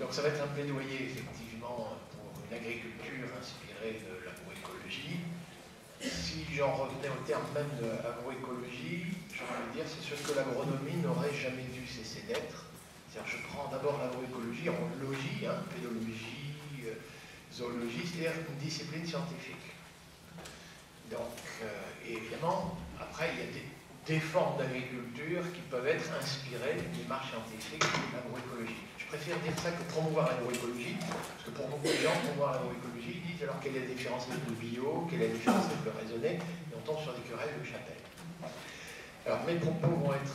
Donc ça va être un plaidoyer, effectivement, pour une agriculture inspirée de l'agroécologie. Si j'en revenais au terme même de l'agroécologie, je veux dire, c'est ce que l'agronomie n'aurait jamais dû cesser d'être. C'est-à-dire, je prends d'abord l'agroécologie en logis, hein, pédologie, zoologie, c'est-à-dire une discipline scientifique. Donc, et évidemment, après, il y a des formes d'agriculture qui peuvent être inspirées d'une démarche scientifique de l'agroécologie. Je préfère dire ça que promouvoir l'agroécologie, parce que pour beaucoup de gens, promouvoir l'agroécologie, ils disent alors quelle est la différence avec le bio, quelle est la différence avec le raisonné, et on tombe sur des querelles de chapelle. Alors mes propos vont être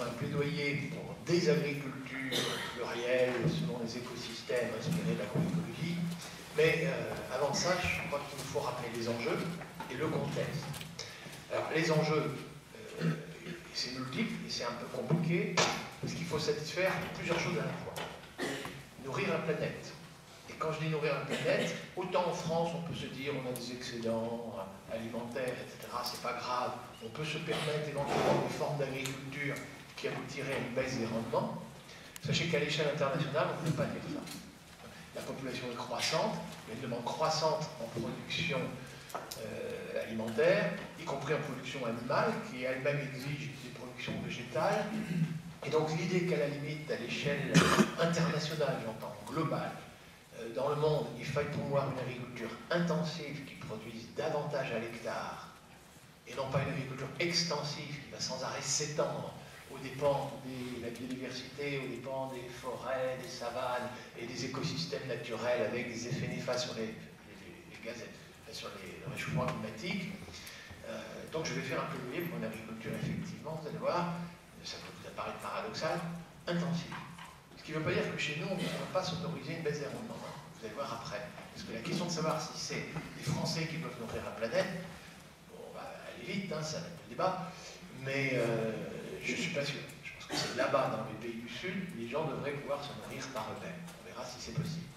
un plaidoyer pour des agricultures plurielles selon les écosystèmes inspirés de l'agroécologie, mais avant ça, je crois qu'il faut rappeler les enjeux et le contexte. Alors les enjeux, c'est multiple et c'est un peu compliqué parce qu'il faut satisfaire plusieurs choses à la fois. Nourrir la planète. Et quand je dis nourrir la planète, autant en France on peut se dire on a des excédents alimentaires, etc. C'est pas grave. On peut se permettre éventuellement des formes d'agriculture qui aboutiraient à une baisse des rendements. Sachez qu'à l'échelle internationale, on ne peut pas dire ça. La population est croissante, il y a une demande croissante en production alimentaire, y compris en production animale, qui elle-même exige des productions végétales. Et donc l'idée qu'à la limite, à l'échelle internationale, j'entends, globale, dans le monde, il faille promouvoir une agriculture intensive qui produise davantage à l'hectare, et non pas une agriculture extensive qui va sans arrêt s'étendre aux dépens de la biodiversité, aux dépens des forêts, des savanes et des écosystèmes naturels avec des effets néfastes sur les gaz, sur le réchauffement climatique. Donc je vais faire un peu le livre pour une agriculture, effectivement, vous allez voir, ça peut vous apparaître paradoxal, intensive. Ce qui ne veut pas dire que chez nous, on ne peut pas s'autoriser une baisse des rendements. Vous allez voir après. Parce que la question de savoir si c'est les Français qui peuvent nourrir la planète, bon, bah, elle est vite, hein, ça n'a pas de débat, mais je ne suis pas sûr. Je pense que c'est là-bas, dans les pays du Sud, les gens devraient pouvoir se nourrir par eux-mêmes. On verra si c'est possible.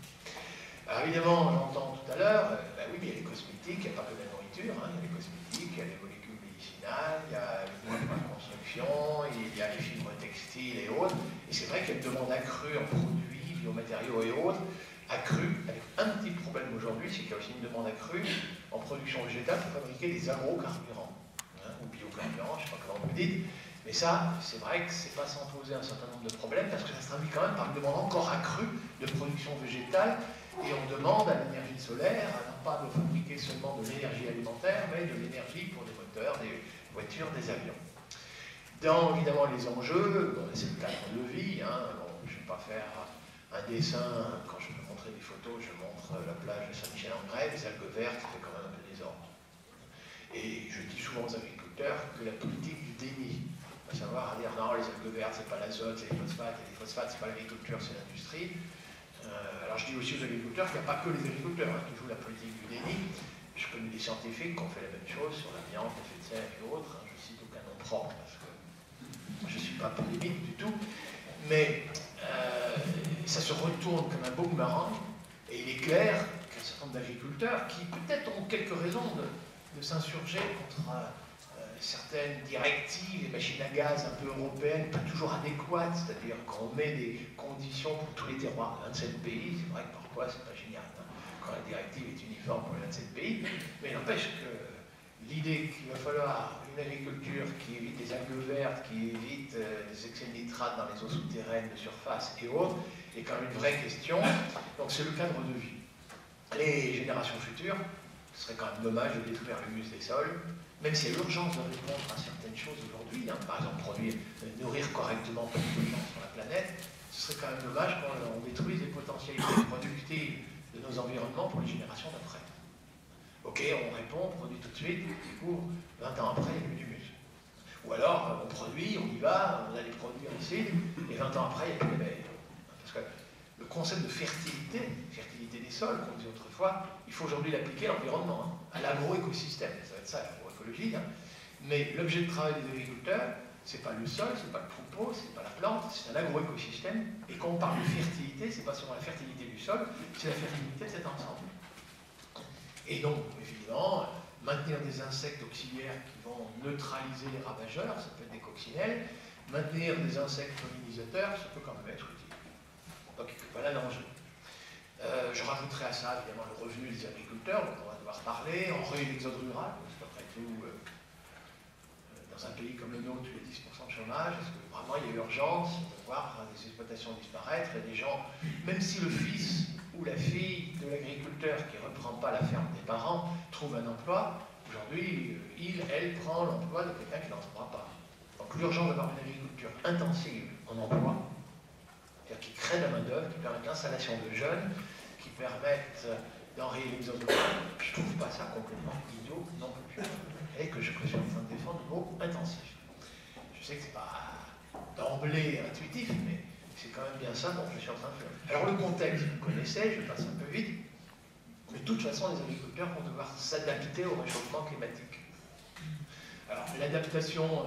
Alors évidemment, j'entends tout à l'heure, ben oui, mais il y a les cosmétiques, il n'y a pas que la nourriture, hein, il y a les cosmétiques, il y a les molécules médicinales, il y a les moyens de construction, il y a les fibres textiles et autres. Et c'est vrai qu'il y a une demande accrue en produits, biomatériaux et autres, accrue, avec un petit problème aujourd'hui, c'est qu'il y a aussi une demande accrue en production végétale pour fabriquer des agrocarburants, hein, ou biocarburants, je ne sais pas comment vous dites. Mais ça, c'est vrai que c'est pas sans poser un certain nombre de problèmes, parce que ça se traduit quand même par une demande encore accrue de production végétale. Et on demande à l'énergie solaire, non pas de fabriquer seulement de l'énergie alimentaire, mais de l'énergie pour des moteurs, des voitures, des avions. Dans, évidemment, les enjeux, bon, c'est le cadre de vie. Hein, bon, je ne vais pas faire un dessin. Quand je peux montrer des photos, je montre la plage de Saint-Michel-en-Grès, les algues vertes, ça fait quand même un peu désordre. Et je dis souvent aux agriculteurs que la politique du déni, à savoir à dire non, les algues vertes, c'est pas l'azote, c'est les phosphates, et les phosphates, c'est pas l'agriculture, c'est l'industrie. Alors je dis aussi aux agriculteurs qu'il n'y a pas que les agriculteurs hein, qui jouent la politique du déni. Je connais des scientifiques qui ont fait la même chose sur l'amiante, l'effet de serre et autres. Hein, je cite aucun nom propre parce que je ne suis pas polémique du tout. Mais ça se retourne comme un boomerang. Et il est clair qu'un certain nombre d'agriculteurs qui peut-être ont quelques raisons de s'insurger contre certaines directives, les machines à gaz un peu européennes, pas toujours adéquates, c'est-à-dire qu'on met des conditions pour tous les terroirs de 27 pays, c'est vrai que parfois c'est pas génial, hein, quand la directive est uniforme pour les 27 pays, mais il n'empêche que l'idée qu'il va falloir une agriculture qui évite les algues vertes, qui évite les excès de nitrates dans les eaux souterraines, de surface et autres, est quand même une vraie question, donc c'est le cadre de vie. Les générations futures, ce serait quand même dommage de détruire l'humus des sols, même s'il y a l'urgence de répondre à certaines choses aujourd'hui, hein, par exemple produire, nourrir correctement plus de gens sur la planète, ce serait quand même dommage qu'on détruise les potentialités productives de nos environnements pour les générations d'après. Ok, on répond, on produit tout de suite, du coup, 20 ans après, il y a plus d'humus. Ou alors, on produit, on y va, on a les produits ici, et 20 ans après, il n'y a plus d'abeilles. Parce que le concept de fertilité, fertilité des sols, qu'on disait autrefois, il faut aujourd'hui l'appliquer à l'environnement, hein, à l'agroécosystème, ça va être ça l'agroécologie. Hein. Mais l'objet de travail des agriculteurs, c'est pas le sol, c'est pas le troupeau, c'est pas la plante, c'est un agroécosystème. Et quand on parle de fertilité, c'est pas seulement la fertilité du sol, c'est la fertilité de cet ensemble. Et donc, évidemment, maintenir des insectes auxiliaires qui vont neutraliser les ravageurs, ça peut être des coccinelles, maintenir des insectes pollinisateurs, ça peut quand même être utile. l'époque, n'était pas là l'enjeu. Je rajouterai à ça, évidemment, le revenu des agriculteurs, dont on va devoir parler, en réexode rural, parce qu'après tout, dans un pays comme le nôtre, il y a 10% de chômage, est-ce que vraiment il y a urgence de voir des exploitations disparaître et des gens, même si le fils ou la fille de l'agriculteur qui ne reprend pas la ferme des parents trouve un emploi, aujourd'hui, elle prend l'emploi de quelqu'un qui n'en trouvera pas. Donc l'urgence d'avoir une agriculture intensive en emploi, c'est-à-dire qui crée de la main-d'œuvre, qui permet l'installation de jeunes, qui permettent d'enrayer les autres, je ne trouve pas ça complètement idiot non plus. Et que je suis en train de défendre le mot intensif. Je sais que ce n'est pas d'emblée intuitif, mais c'est quand même bien ça dont je suis en train de faire. Alors le contexte, vous connaissez, je passe un peu vite, mais de toute façon les agriculteurs vont devoir s'adapter au réchauffement climatique. Alors l'adaptation,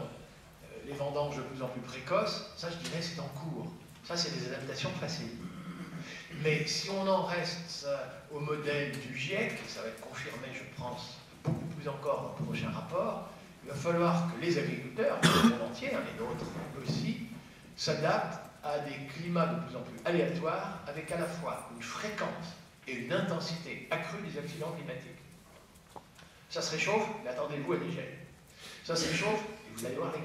les vendanges de plus en plus précoces, ça je dirais c'est en cours. Ça c'est des adaptations faciles. Mais si on en reste au modèle du GIEC, et ça va être confirmé je pense, beaucoup plus encore dans le prochain rapport, il va falloir que les agriculteurs, le monde entier, les nôtres aussi, s'adaptent à des climats de plus en plus aléatoires, avec à la fois une fréquence et une intensité accrue des accidents climatiques. Ça se réchauffe, mais attendez-vous à des gels. Ça se réchauffe, et vous allez voir les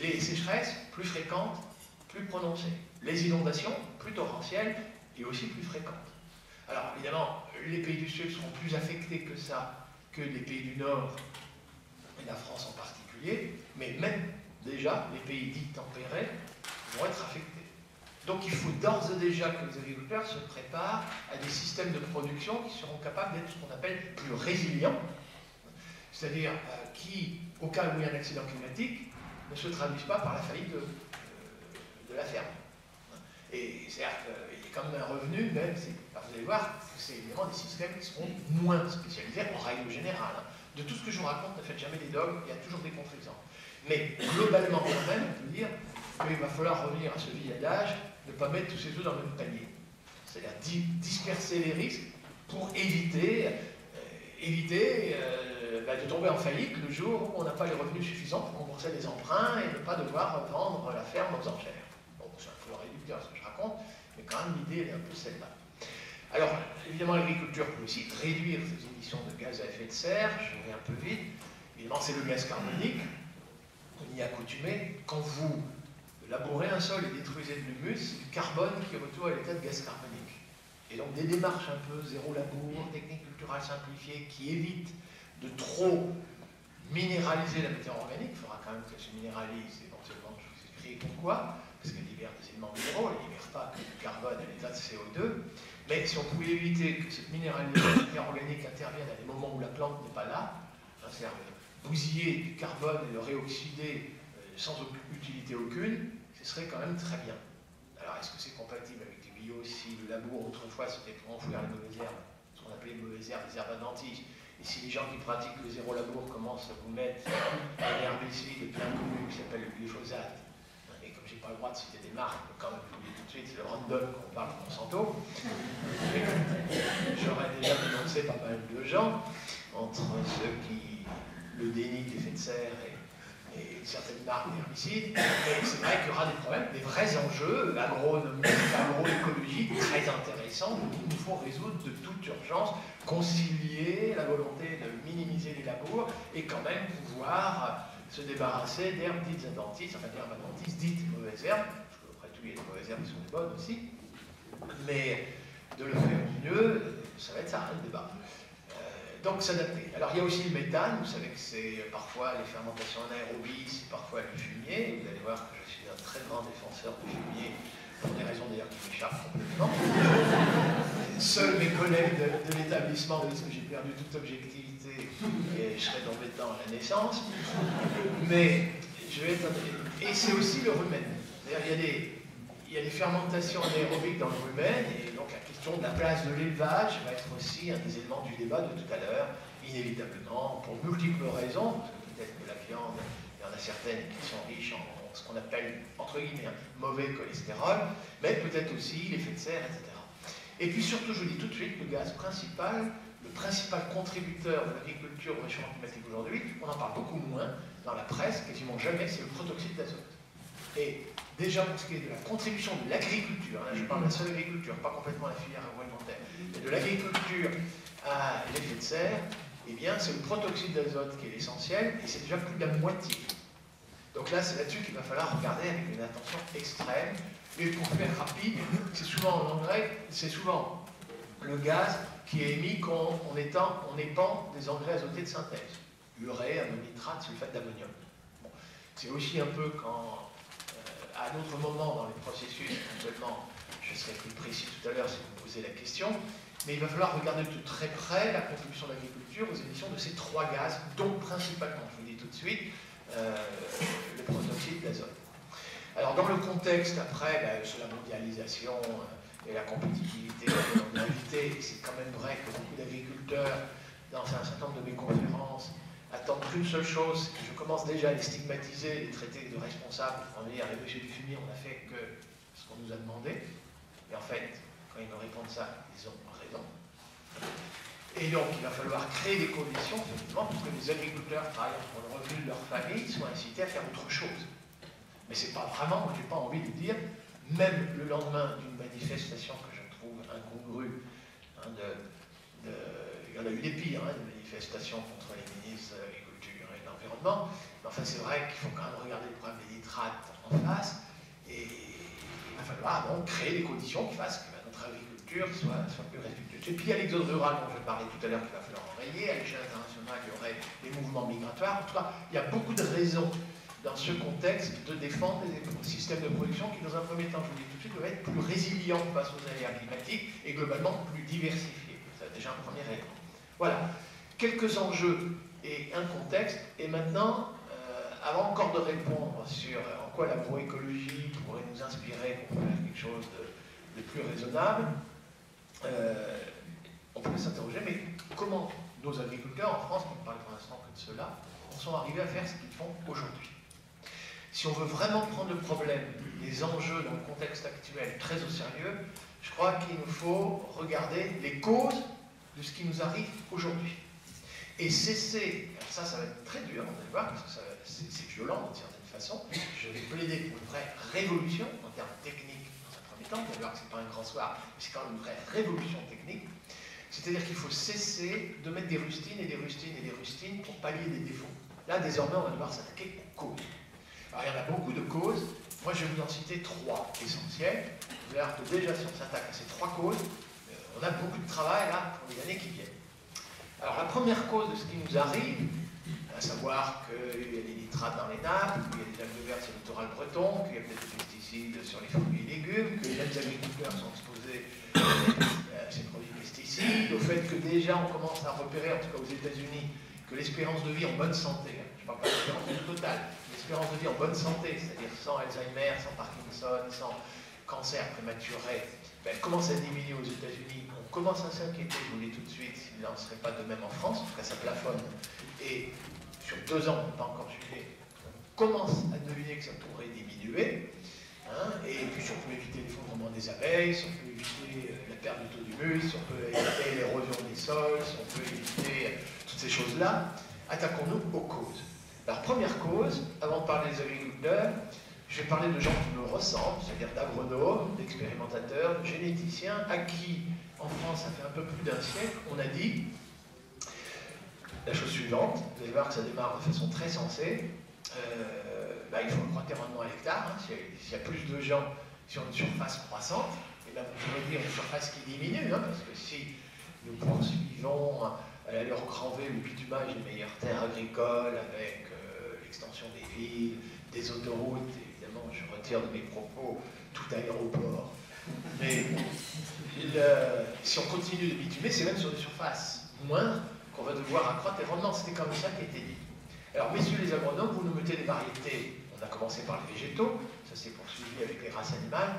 grèves. Les sécheresses, plus fréquentes, plus prononcées. Les inondations, plus torrentielles, et aussi plus fréquentes. Alors évidemment, les pays du Sud seront plus affectés que ça, que les pays du Nord, et la France en particulier, mais même déjà les pays dits tempérés vont être affectés. Donc il faut d'ores et déjà que les agriculteurs se préparent à des systèmes de production qui seront capables d'être ce qu'on appelle plus résilients, c'est-à-dire qui, au cas où il y a un accident climatique, ne se traduisent pas par la faillite de la ferme. Et certes, il y a quand même un revenu, même si vous allez voir que c'est évidemment des systèmes qui seront moins spécialisés en règle générale. De tout ce que je vous raconte, ne faites jamais des dogmes, il y a toujours des contre-exemples. Mais globalement, quand même, on peut dire qu'il va falloir revenir à ce vieil adage, ne pas mettre tous ses œufs dans le même panier. C'est-à-dire disperser les risques pour éviter de tomber en faillite le jour où on n'a pas les revenus suffisants pour rembourser les emprunts et ne pas devoir vendre la ferme aux enchères. Bon, c'est un peu réducteur ce que je raconte, mais quand même l'idée est un peu celle-là. Alors, évidemment, l'agriculture peut aussi réduire ses émissions de gaz à effet de serre, je vais un peu vite. Évidemment, c'est le gaz carbonique, on y est accoutumé. Quand vous labourez un sol et détruisez de l'humus, c'est du carbone qui retourne à l'état de gaz carbonique. Et donc, des démarches un peu zéro labour, technique culturelle simplifiée, qui évite de trop minéraliser la matière organique. Il faudra quand même qu'elle se minéralise, éventuellement, je vous expliquerai pourquoi, parce qu'elle libère des éléments minéraux, elle ne libère pas que du carbone à l'état de CO2. Mais si on pouvait éviter que cette minéralité organique intervienne à des moments où la plante n'est pas là, c'est-à-dire bousiller du carbone et le réoxyder sans utilité aucune, ce serait quand même très bien. Alors est-ce que c'est compatible avec les bio? Si le labour autrefois c'était pour enfouir les mauvaises herbes, ce qu'on appelait les mauvaises herbes, les herbes à dentiste, et si les gens qui pratiquent le zéro labour commencent à vous mettre un herbicide plein connu qui s'appelle le glyphosate, et comme j'ai pas le droit de citer des marques, quand même je vous dis tout de suite, c'est le random qu'on parle de Monsanto. J'aurais déjà dénoncé pas mal de gens, entre ceux qui le dénient d'effet de serre et certaines marques d'herbicides. Mais c'est vrai qu'il y aura des problèmes, des vrais enjeux agronomiques, agroécologiques très intéressants qu'il nous faut résoudre de toute urgence, concilier la volonté de minimiser les labours et quand même pouvoir se débarrasser d'herbes dites adventistes, enfin d'herbes adventistes dites mauvaises herbes, parce qu'après tout il y a des mauvaises herbes qui sont des bonnes aussi, mais de le faire au mieux, ça va être ça le débat. Donc s'adapter. Alors il y a aussi le méthane, vous savez que c'est parfois les fermentations anaérobies, c'est parfois le fumier, vous allez voir que je suis un très grand défenseur du fumier, pour des raisons d'ailleurs qui m'échappent complètement. Seuls mes collègues de l'établissement disent que j'ai perdu toute objectivité et je serai tombé dedans à la naissance. Mais je vais être. Et c'est aussi le rumen. D'ailleurs, il y a des fermentations anaérobiques dans le rumen et donc la question de la place de l'élevage va être aussi un des éléments du débat de tout à l'heure, inévitablement, pour multiples raisons, parce que peut-être que la viande, il y en a certaines qui sont riches en ce qu'on appelle, entre guillemets, un mauvais cholestérol, mais peut-être aussi l'effet de serre, etc. Et puis surtout, je vous dis tout de suite, le gaz principal, le principal contributeur de l'agriculture au réchauffement climatique aujourd'hui, on en parle beaucoup moins dans la presse, quasiment jamais, c'est le protoxyde d'azote. Et Déjà pour ce qui est de la contribution de l'agriculture, hein, je parle de la seule agriculture, pas complètement la filière agroalimentaire, mais de l'agriculture à l'effet de serre, eh bien c'est le protoxyde d'azote qui est l'essentiel, et c'est déjà plus de la moitié. Donc là, c'est là-dessus qu'il va falloir regarder avec une attention extrême. Mais pour faire rapide, c'est souvent en engrais, c'est souvent le gaz qui est émis quand on épand des engrais azotés de synthèse. Urée, ammonitrate, sulfate d'ammonium. Bon. C'est aussi un peu quand, à d'autres moments dans les processus, seulement, je serai plus précis tout à l'heure si vous me posez la question, mais il va falloir regarder de très près la contribution de l'agriculture aux émissions de ces trois gaz, dont principalement, je vous dis tout de suite, le protoxyde d'azote. Alors dans le contexte après, sur la mondialisation et la compétitivité, on est invité, c'est quand même vrai que beaucoup d'agriculteurs, dans un certain nombre de mes conférences, attendent qu'une seule chose, et je commence déjà à les stigmatiser, les traiter de responsables, en disant les monsieur Dufumier, on n'a fait que ce qu'on nous a demandé, mais en fait, quand ils me répondent ça, ils ont raison. Et donc, il va falloir créer des conditions, effectivement, pour que les agriculteurs travaillant pour le revenu de leur famille soient incités à faire autre chose. Mais c'est pas vraiment, j'ai pas envie de dire, même le lendemain d'une manifestation que je trouve incongrue, hein, il y en a eu des pires, hein, des manifestations contre les ministres de l'agriculture et de l'environnement, mais enfin c'est vrai qu'il faut quand même regarder le problème des nitrates en face, et il va falloir donc créer des conditions qui fassent que notre agriculture soit plus respectueuse. Et puis il y a l'exode rural dont je parlais tout à l'heure qu'il va falloir enrayer, à l'échelle internationale il y aurait des mouvements migratoires, en tout cas il y a beaucoup de raisons dans ce contexte, de défendre des systèmes de production qui, dans un premier temps, je vous dis tout de suite, doivent être plus résilients face aux aléas climatiques et globalement plus diversifiés. C'est déjà un premier élément. Voilà. Quelques enjeux et un contexte. Et maintenant, avant encore de répondre sur en quoi l'agroécologie pourrait nous inspirer pour faire quelque chose de plus raisonnable, on peut s'interroger, mais comment nos agriculteurs en France, on ne parle pour l'instant que de cela, sont arrivés à faire ce qu'ils font aujourd'hui? Si on veut vraiment prendre le problème, les enjeux dans le contexte actuel très au sérieux, je crois qu'il nous faut regarder les causes de ce qui nous arrive aujourd'hui. Et cesser, alors ça va être très dur, on va le voir, parce que c'est violent d'une certaine façon, je vais plaider pour une vraie révolution en termes techniques dans un premier temps, on va voir que ce n'est pas un grand soir, mais c'est quand même une vraie révolution technique. C'est-à-dire qu'il faut cesser de mettre des rustines et des rustines et des rustines pour pallier des défauts. Là, désormais, on va devoir s'attaquer aux causes. Alors, il y en a beaucoup de causes. Moi, je vais vous en citer trois essentielles. Vous verrez que déjà, si on s'attaque à ces trois causes, on a beaucoup de travail, là, pour les années qui viennent. Alors, la première cause de ce qui nous arrive, à savoir qu'il y a des nitrates dans les nappes, qu'il y a des algues vertes sur le littoral breton, qu'il y a peut-être des pesticides sur les fruits et légumes, que les agriculteurs sont exposés à ces produits pesticides, au fait que déjà, on commence à repérer, en tout cas aux États-Unis, que l'espérance de vie en bonne santé, je ne parle pas de l'espérance de vie totale, l'espérance de vie en bonne santé, c'est-à-dire sans Alzheimer, sans Parkinson, sans cancer prématuré, elle commence à diminuer aux États-Unis. On commence à s'inquiéter, je vous le dis tout de suite, il n'en serait pas de même en France, en tout cas ça plafonne. Et sur 2 ans, on n'a pas encore jugé, on commence à deviner que ça pourrait diminuer. Hein, et puis si on peut éviter l'effondrement des abeilles, si on peut éviter la perte du taux d'humus, si on peut éviter l'érosion des sols, si on peut éviter toutes ces choses-là, attaquons-nous aux causes. Alors première cause, avant de parler des agriculteurs, je vais parler de gens qui me ressemblent, c'est-à-dire d'agronomes, d'expérimentateurs, de généticiens, à qui, en France, ça fait un peu plus d'un siècle, on a dit la chose suivante, vous allez voir que ça démarre de façon très sensée, il faut accroître les rendements à l'hectare, hein. S'il y a plus de gens sur une surface croissante, et bien vous pourrez dire une surface qui diminue, hein, parce que si nous poursuivons à l'allure grand V le bitumage des meilleures terres agricoles avec l'extension des villes, des autoroutes, évidemment je retire de mes propos tout aéroport, mais si on continue de bitumer, c'est même sur des surfaces moindres qu'on va devoir accroître les rendements, c'était comme ça qui était dit. Alors, messieurs les agronomes, vous nous mettez des variétés. On a commencé par les végétaux, ça s'est poursuivi avec les races animales.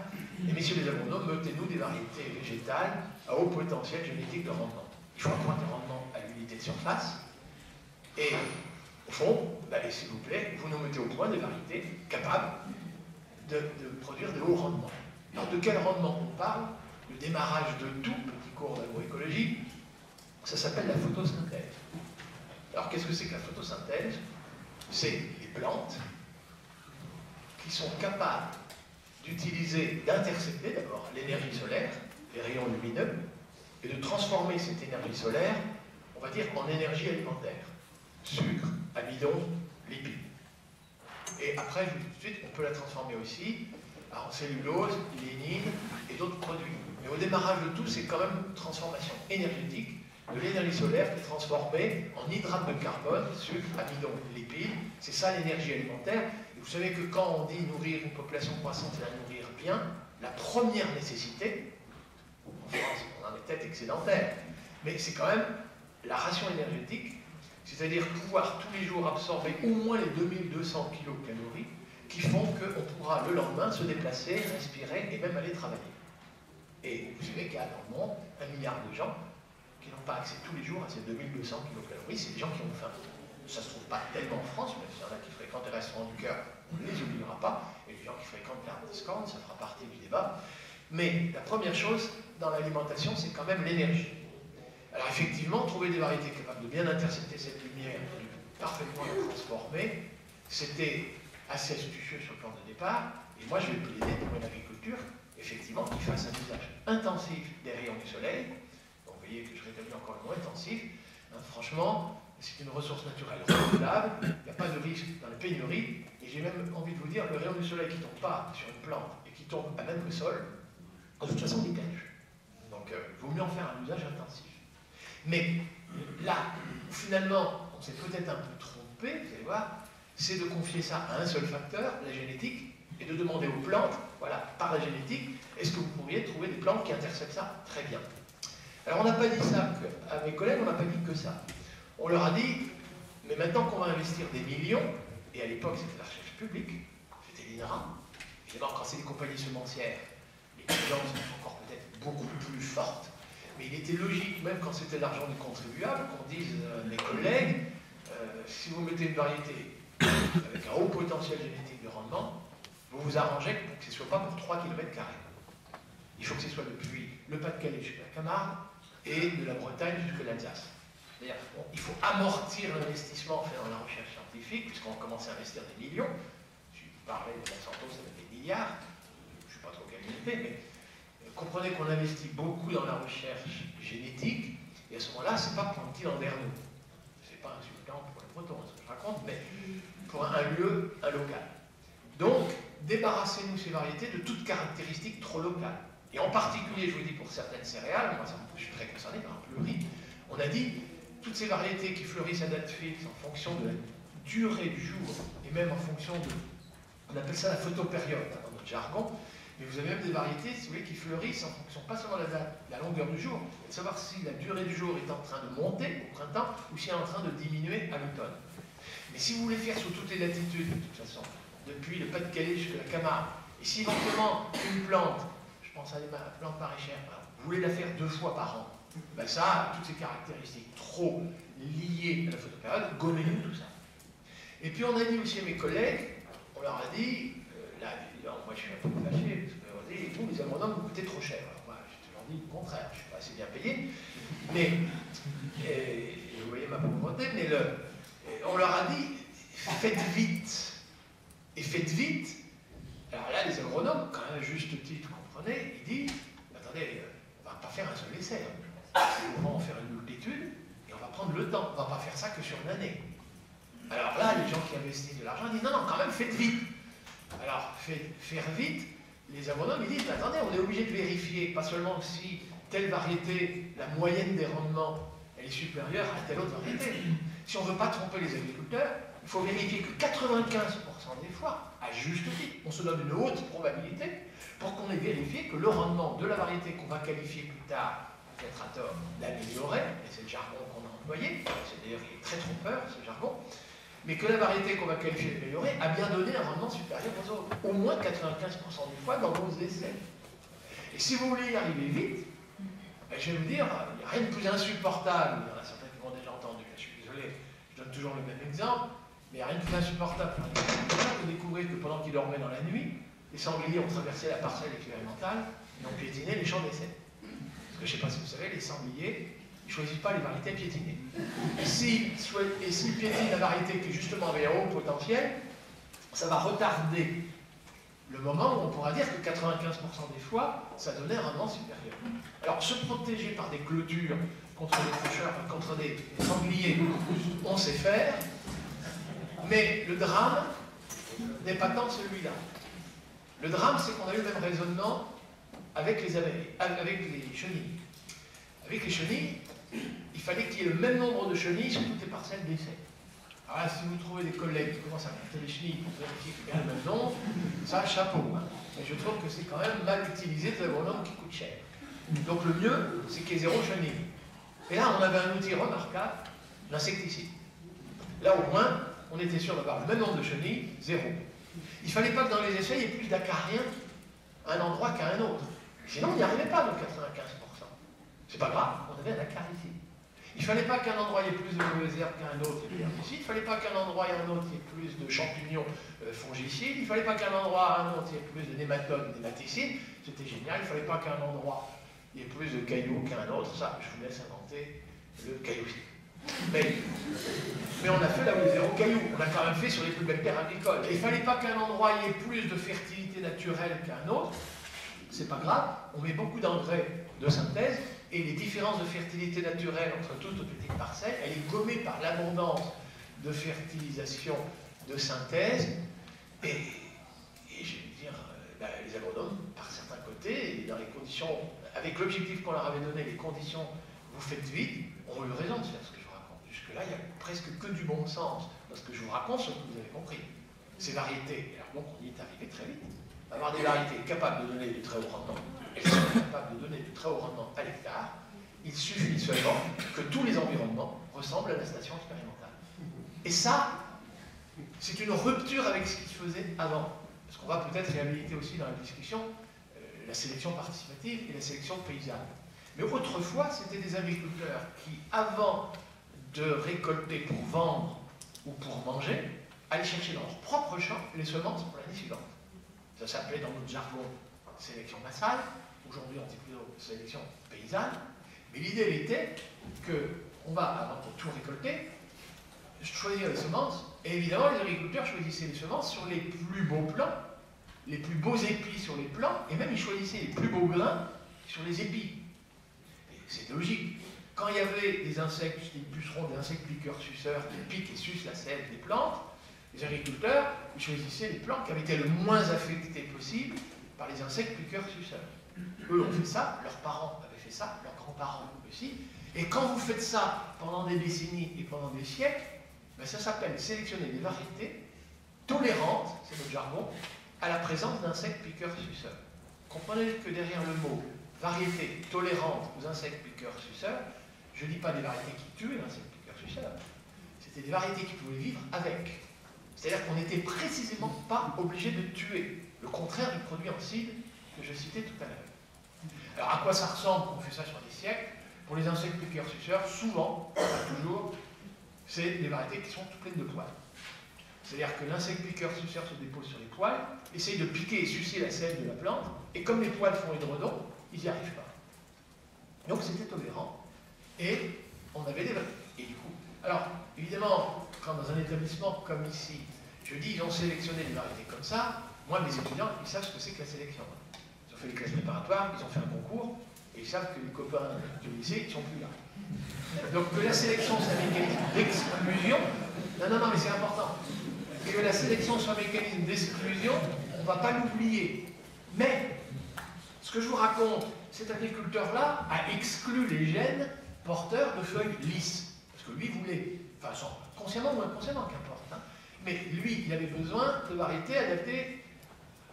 Et messieurs les agronomes, mettez-nous des variétés végétales à haut potentiel génétique de rendement. Il faut accroître les rendements à l'unité de surface. Et, au fond, s'il vous plaît, vous nous mettez au point des variétés capables de produire de hauts rendements. Alors, de quel rendement on parle? Le démarrage de tout, petit cours d'agroécologie, ça s'appelle la photosynthèse. Alors, qu'est-ce que c'est que la photosynthèse? C'est les plantes qui sont capables d'utiliser, d'intercepter d'abord l'énergie solaire, les rayons lumineux, et de transformer cette énergie solaire, on va dire, en énergie alimentaire. Sucre, amidon, lipides. Et après, je vous dis tout de suite, on peut la transformer aussi en cellulose, lignine et d'autres produits. Mais au démarrage de tout, c'est quand même une transformation énergétique de l'énergie solaire qui est transformée en hydrate de carbone, sucre, amidon, lipides. C'est ça l'énergie alimentaire. Et vous savez que quand on dit nourrir une population croissante et la nourrir bien, la première nécessité, en France, on en est peut-être excédentaire, mais c'est quand même la ration énergétique, c'est-à-dire pouvoir tous les jours absorber au moins les 2200 kilocalories qui font qu'on pourra le lendemain se déplacer, respirer et même aller travailler. Et vous savez qu'il y a dans le monde 1 milliard de gens qui n'ont pas accès tous les jours à ces 2200 kilocalories, c'est des gens qui ont faim. Ça ne se trouve pas tellement en France, mais s'il y en a qui fréquentent les restaurants du cœur, on ne les oubliera pas, et les gens qui fréquentent les hardiscans, ça fera partie du débat. Mais la première chose dans l'alimentation, c'est quand même l'énergie. Alors effectivement, trouver des variétés capables de bien intercepter cette lumière, de parfaitement la transformer, c'était assez astucieux sur le plan de départ, et moi je vais plaider pour une agriculture, effectivement, qui fasse un usage intensif des rayons du soleil. Donc vous voyez que je rétablis encore le mot intensif. Hein, franchement, c'est une ressource naturelle renouvelable, il n'y a pas de risque dans la pénurie, et j'ai même envie de vous dire, le rayon du soleil qui ne tombe pas sur une plante et qui tombe à même le sol, de toute façon, on y pêche. Donc, il vaut mieux en faire un usage intensif. Mais là, finalement, on s'est peut-être un peu trompé, vous allez voir, c'est de confier ça à un seul facteur, la génétique, et de demander aux plantes, voilà, par la génétique, est-ce que vous pourriez trouver des plantes qui interceptent ça très bien. Alors, on n'a pas dit ça à mes collègues, on n'a pas dit que ça. On leur a dit, mais maintenant qu'on va investir des millions, et à l'époque, c'était la recherche publique, c'était l'INRA, évidemment, quand c'est des compagnies semencières, les gens sont encore peut-être beaucoup plus fortes, mais il était logique, même quand c'était l'argent du contribuable, qu'on dise à mes collègues, si vous mettez une variété avec un haut potentiel génétique de rendement, vous vous arrangez pour que ce ne soit pas pour 3 km². Il faut que ce soit depuis le Pas-de-Calais jusqu'à la Camargue et de la Bretagne jusqu'à l'Alsace. Bon, il faut amortir l'investissement fait dans la recherche scientifique, puisqu'on commence à investir des millions. Si vous parlez de Monsanto, ça fait des milliards. Pas trop qualité, mais comprenez qu'on investit beaucoup dans la recherche génétique, et à ce moment-là, c'est pas pour un petit Landerneau. C'est pas insultant pour les Bretons, ce que je raconte, mais pour un lieu, un local. Donc, débarrassez-nous ces variétés de toutes caractéristiques trop locales. Et en particulier, je vous dis pour certaines céréales, moi je suis très concerné par le riz, on a dit, toutes ces variétés qui fleurissent à date fixe en fonction de la durée du jour, et même en fonction de, on appelle ça la photopériode dans notre jargon. Mais vous avez même des variétés, si vous voulez, qui fleurissent en fonction pas seulement de la longueur du jour, mais de savoir si la durée du jour est en train de monter au printemps ou si elle est en train de diminuer à l'automne. Mais si vous voulez faire sous toutes les latitudes, de toute façon, depuis le Pas-de-Calais jusqu'à la Camargue, et si éventuellement une plante, je pense à des plantes maraîchères, vous voulez la faire 2 fois par an, ben ça, toutes ces caractéristiques trop liées à la photopériode, gommez-nous tout ça. Et puis on a dit aussi à mes collègues, on leur a dit, là, évidemment, moi je suis un peu fâché, parce qu'on dit, vous, les agronomes, vous coûtez trop cher. Alors, moi, j'ai toujours dit le contraire, je ne suis pas assez bien payé, mais, et vous voyez ma pauvreté, mais on leur a dit, faites vite. Et faites vite, alors là, les agronomes, quand même, à juste titre, vous comprenez, ils disent, attendez, on ne va pas faire un seul essai, hein. On va en faire une multitude, et on va prendre le temps, on ne va pas faire ça que sur une année. Alors là, les gens qui investissent de l'argent disent, non, non, quand même, faites vite. Alors, faire vite, les agronomes, ils disent, attendez, on est obligé de vérifier, pas seulement si telle variété, la moyenne des rendements, elle est supérieure à telle autre variété. Si on ne veut pas tromper les agriculteurs, il faut vérifier que 95% des fois, à juste titre, on se donne une haute probabilité pour qu'on ait vérifié que le rendement de la variété qu'on va qualifier plus tard, peut-être à tort, d'améliorer, et c'est le jargon qu'on a employé, c'est d'ailleurs très trompeur, ce jargon, mais que la variété qu'on va qualifier d'améliorée a bien donné un rendement supérieur aux autres, au moins 95% des fois dans vos essais. Et si vous voulez y arriver vite, ben je vais vous dire, il n'y a rien de plus insupportable, il y en a certains qui m'ont déjà entendu, je suis désolé, je donne toujours le même exemple, mais il n'y a rien de plus insupportable pour les agriculteurs de découvrir que pendant qu'ils dormaient dans la nuit, les sangliers ont traversé la parcelle expérimentale et ont piétiné les champs d'essai. Parce que je ne sais pas si vous savez, les sangliers, ils ne choisissent pas les variétés piétinées. Et s'ils piétinent la variété qui est justement avec un haut potentiel, ça va retarder le moment où on pourra dire que 95% des fois, ça donnait un rendement supérieur. Alors, se protéger par des clôtures contre des clocheurs, contre des sangliers, on sait faire, mais le drame n'est pas tant celui-là. Le drame, c'est qu'on a eu le même raisonnement avec les abeilles, avec les chenilles. Avec les chenilles, il fallait qu'il y ait le même nombre de chenilles sur toutes les parcelles d'essai. Alors là, si vous trouvez des collègues qui commencent à compter les chenilles pour vérifier qu'il y a le même nombre, ça, chapeau. Mais je trouve que c'est quand même mal utilisé de l'agronomie qui coûte cher. Donc le mieux, c'est qu'il y ait zéro chenille. Et là, on avait un outil remarquable, l'insecticide. Là, au moins, on était sûr d'avoir le même nombre de chenilles, zéro. Il ne fallait pas que dans les essais, il y ait plus d'acariens à un endroit qu'à un autre. Sinon, on n'y arrivait pas, donc 95%. C'est pas grave, on avait un acaricide. Il ne fallait pas qu'un endroit ait plus de mauvaises herbes qu'un autre, et herbicides. Il ne fallait pas qu'un endroit et un autre ait plus de champignons fongicides. Il ne fallait pas qu'un endroit et un autre ait plus de nématodes, nématicides. C'était génial. Il ne fallait pas qu'un endroit ait plus de cailloux qu'un autre. Ça, je vous laisse inventer le caillou. Mais on a fait là où il y a zéro caillou. On a quand même fait sur les plus belles terres agricoles. Et il ne fallait pas qu'un endroit ait plus de fertilité naturelle qu'un autre. C'est pas grave. On met beaucoup d'engrais de synthèse. Et les différences de fertilité naturelle entre toutes les petites parcelles, elle est gommée par l'abondance de fertilisation de synthèse. Et je veux dire, les agronomes, par certains côtés, dans les conditions, avec l'objectif qu'on leur avait donné, les conditions vous faites vite, ont eu raison de faire ce que je vous raconte. Jusque-là, il n'y a presque que du bon sens dans ce que je vous raconte, ce que vous avez compris. Ces variétés, alors donc on y est arrivé très vite. Avoir des variétés capables de donner du très haut rendement, elles sont capables de donner du très haut rendement à l'hectare, il suffit seulement que tous les environnements ressemblent à la station expérimentale. Et ça, c'est une rupture avec ce qui se faisait avant. Parce qu'on va peut-être réhabiliter aussi dans la discussion la sélection participative et la sélection paysanne. Mais autrefois, c'était des agriculteurs qui, avant de récolter pour vendre ou pour manger, allaient chercher dans leur propre champ les semences pour l'année suivante. Ça s'appelait dans notre jargon sélection massale, aujourd'hui on dit plutôt sélection paysanne, mais l'idée était qu'on va, avant de tout récolter, choisir les semences, et évidemment les agriculteurs choisissaient les semences sur les plus beaux plants, les plus beaux épis sur les plants, et même ils choisissaient les plus beaux grains sur les épis. C'est logique. Quand il y avait des insectes, des pucerons, des insectes piqueurs, suceurs, qui piquent et sucent la sève des plantes, les agriculteurs choisissaient les plants qui avaient été le moins affectés possible par les insectes piqueurs suceurs. Eux ont fait ça, leurs parents avaient fait ça, leurs grands-parents aussi. Et quand vous faites ça pendant des décennies et pendant des siècles, ben ça s'appelle sélectionner des variétés tolérantes, c'est notre jargon, à la présence d'insectes piqueurs suceurs. Comprenez que derrière le mot variété tolérante aux insectes piqueurs suceurs, je ne dis pas des variétés qui tuent les insectes piqueurs suceurs, c'était des variétés qui pouvaient vivre avec. C'est-à-dire qu'on n'était précisément pas obligé de tuer, le contraire du produit en cible que je citais tout à l'heure. Alors à quoi ça ressemble quand on fait ça sur des siècles? Pour les insectes piqueurs suceurs, souvent, pas toujours, c'est des variétés qui sont toutes pleines de poils. C'est-à-dire que l'insecte piqueur suceur se dépose sur les poils, essaye de piquer et sucer la sève de la plante, et comme les poils font édredon, ils n'y arrivent pas. Donc c'était tolérant, et on avait des variétés. Et du coup, alors évidemment, quand dans un établissement comme ici, je dis ils ont sélectionné des variétés comme ça, moi mes étudiants, ils savent ce que c'est que la sélection. Ils ont fait les classes préparatoires, ils ont fait un concours, et ils savent que les copains du lycée, ils ne sont plus là. Donc que la sélection soit un mécanisme d'exclusion, non, mais c'est important. Que la sélection soit un mécanisme d'exclusion, on ne va pas l'oublier. Mais ce que je vous raconte, cet agriculteur-là a exclu les gènes porteurs de feuilles lisses. Parce que lui voulait, enfin consciemment ou inconsciemment, qu'importe. Hein. Mais lui, il avait besoin de variétés adaptées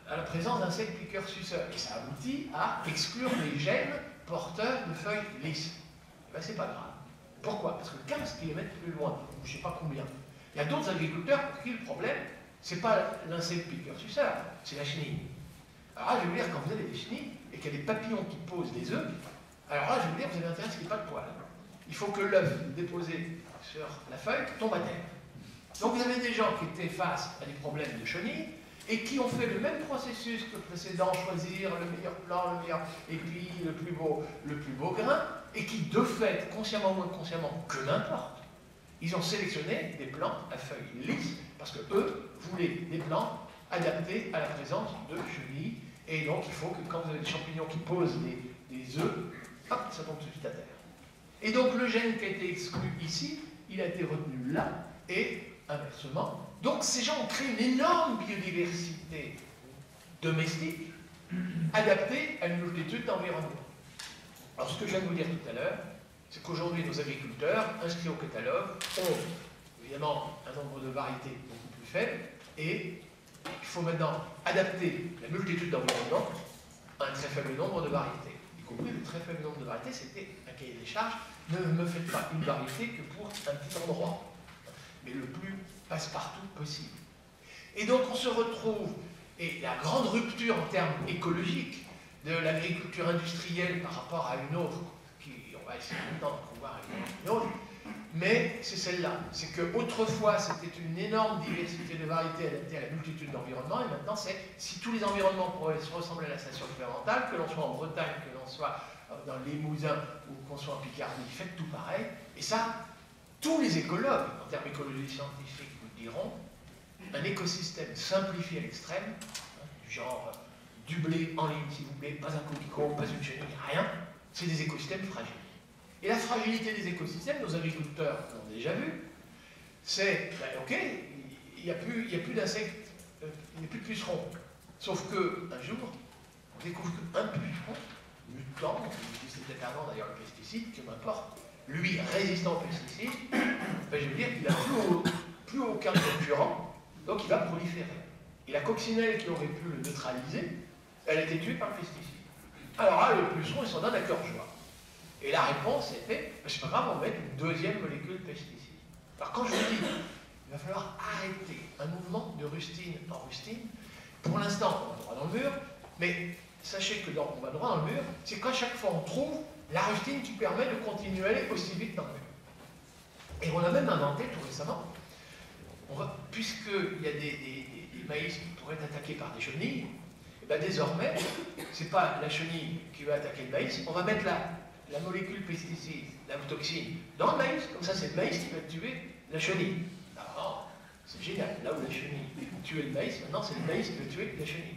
à la présence d'insectes piqueurs suceurs. Et ça aboutit à exclure les gènes porteurs de feuilles lisses. Et bien, c'est pas grave. Pourquoi? Parce que 15 km plus loin, ou je ne sais pas combien, il y a d'autres agriculteurs pour qui le problème, c'est pas l'insecte piqueur suceur, c'est la chenille. Alors là, je veux dire, quand vous avez des chenilles et qu'il y a des papillons qui posent des œufs, alors là, je veux dire, vous avez intérêt à ce qu'il n'y ait pas de poils. Il faut que l'œuf déposé sur la feuille tombe à terre. Donc vous avez des gens qui étaient face à des problèmes de chenilles et qui ont fait le même processus que le précédent, choisir le meilleur plant, le meilleur épi, le plus beau grain, et qui de fait, consciemment ou inconsciemment, que n'importe, ils ont sélectionné des plants à feuilles lisses parce que eux voulaient des plants adaptée à la présence de chenilles. Et donc, il faut que quand vous avez des champignons qui posent des œufs, hop, ça tombe tout de suite à terre. Et donc, le gène qui a été exclu ici, il a été retenu là, et inversement. Donc, ces gens ont créé une énorme biodiversité domestique adaptée à une multitude d'environnements. Alors, ce que je viens de vous dire tout à l'heure, c'est qu'aujourd'hui, nos agriculteurs, inscrits au catalogue, ont évidemment un nombre de variétés beaucoup plus faible, et il faut maintenant adapter la multitude d'environnements à un très faible nombre de variétés. Y compris le très faible nombre de variétés, c'était un cahier des charges. Ne me faites pas une variété que pour un petit endroit, mais le plus passe-partout possible. Et donc on se retrouve, et la grande rupture en termes écologiques de l'agriculture industrielle par rapport à une autre, qui on va essayer maintenant de voir une autre, mais c'est celle-là. C'est qu'autrefois, c'était une énorme diversité de variétés adaptées à la multitude d'environnements, et maintenant, c'est si tous les environnements pourraient se ressembler à la station expérimentale, que l'on soit en Bretagne, que l'on soit dans les Mousins, ou qu'on soit en Picardie, faites tout pareil. Et ça, tous les écologues, en termes d'écologie scientifique, vous le diront, un écosystème simplifié à l'extrême, hein, du genre du blé en ligne, s'il vous plaît, pas un coquelicot, pas une chenille, rien, c'est des écosystèmes fragiles. Et la fragilité des écosystèmes, nos agriculteurs l'ont déjà vu, c'est, ben, ok, il n'y a plus d'insectes, il n'y a plus de pucerons. Sauf qu'un jour, on découvre qu'un puceron, mutant, c'est peut-être avant d'ailleurs le pesticide, que m'importe, lui, résistant aux pesticides, ben, je veux dire qu'il n'a plus aucun concurrent, donc il va proliférer. Et la coccinelle qui aurait pu le neutraliser, elle a été tuée par le pesticide. Alors là, le puceron, il s'en donne à cœur joie. Et la réponse était, c'est pas grave, on va mettre une deuxième molécule de pesticide. Alors quand je vous dis, il va falloir arrêter un mouvement de rustine en rustine, pour l'instant on va droit dans le mur, mais sachez que on va droit dans le mur, c'est qu'à chaque fois on trouve la rustine qui permet de continuer aussi vite dans le mur. Et on a même inventé tout récemment, puisqu'il y a des maïs qui pourraient être attaqués par des chenilles, et bien désormais, c'est pas la chenille qui va attaquer le maïs, on va mettre la molécule pesticide, la toxine, dans le maïs, comme ça c'est le maïs qui va tuer la chenille. Alors, c'est génial, là où la chenille tuait le maïs, maintenant c'est le maïs qui va tuer la chenille.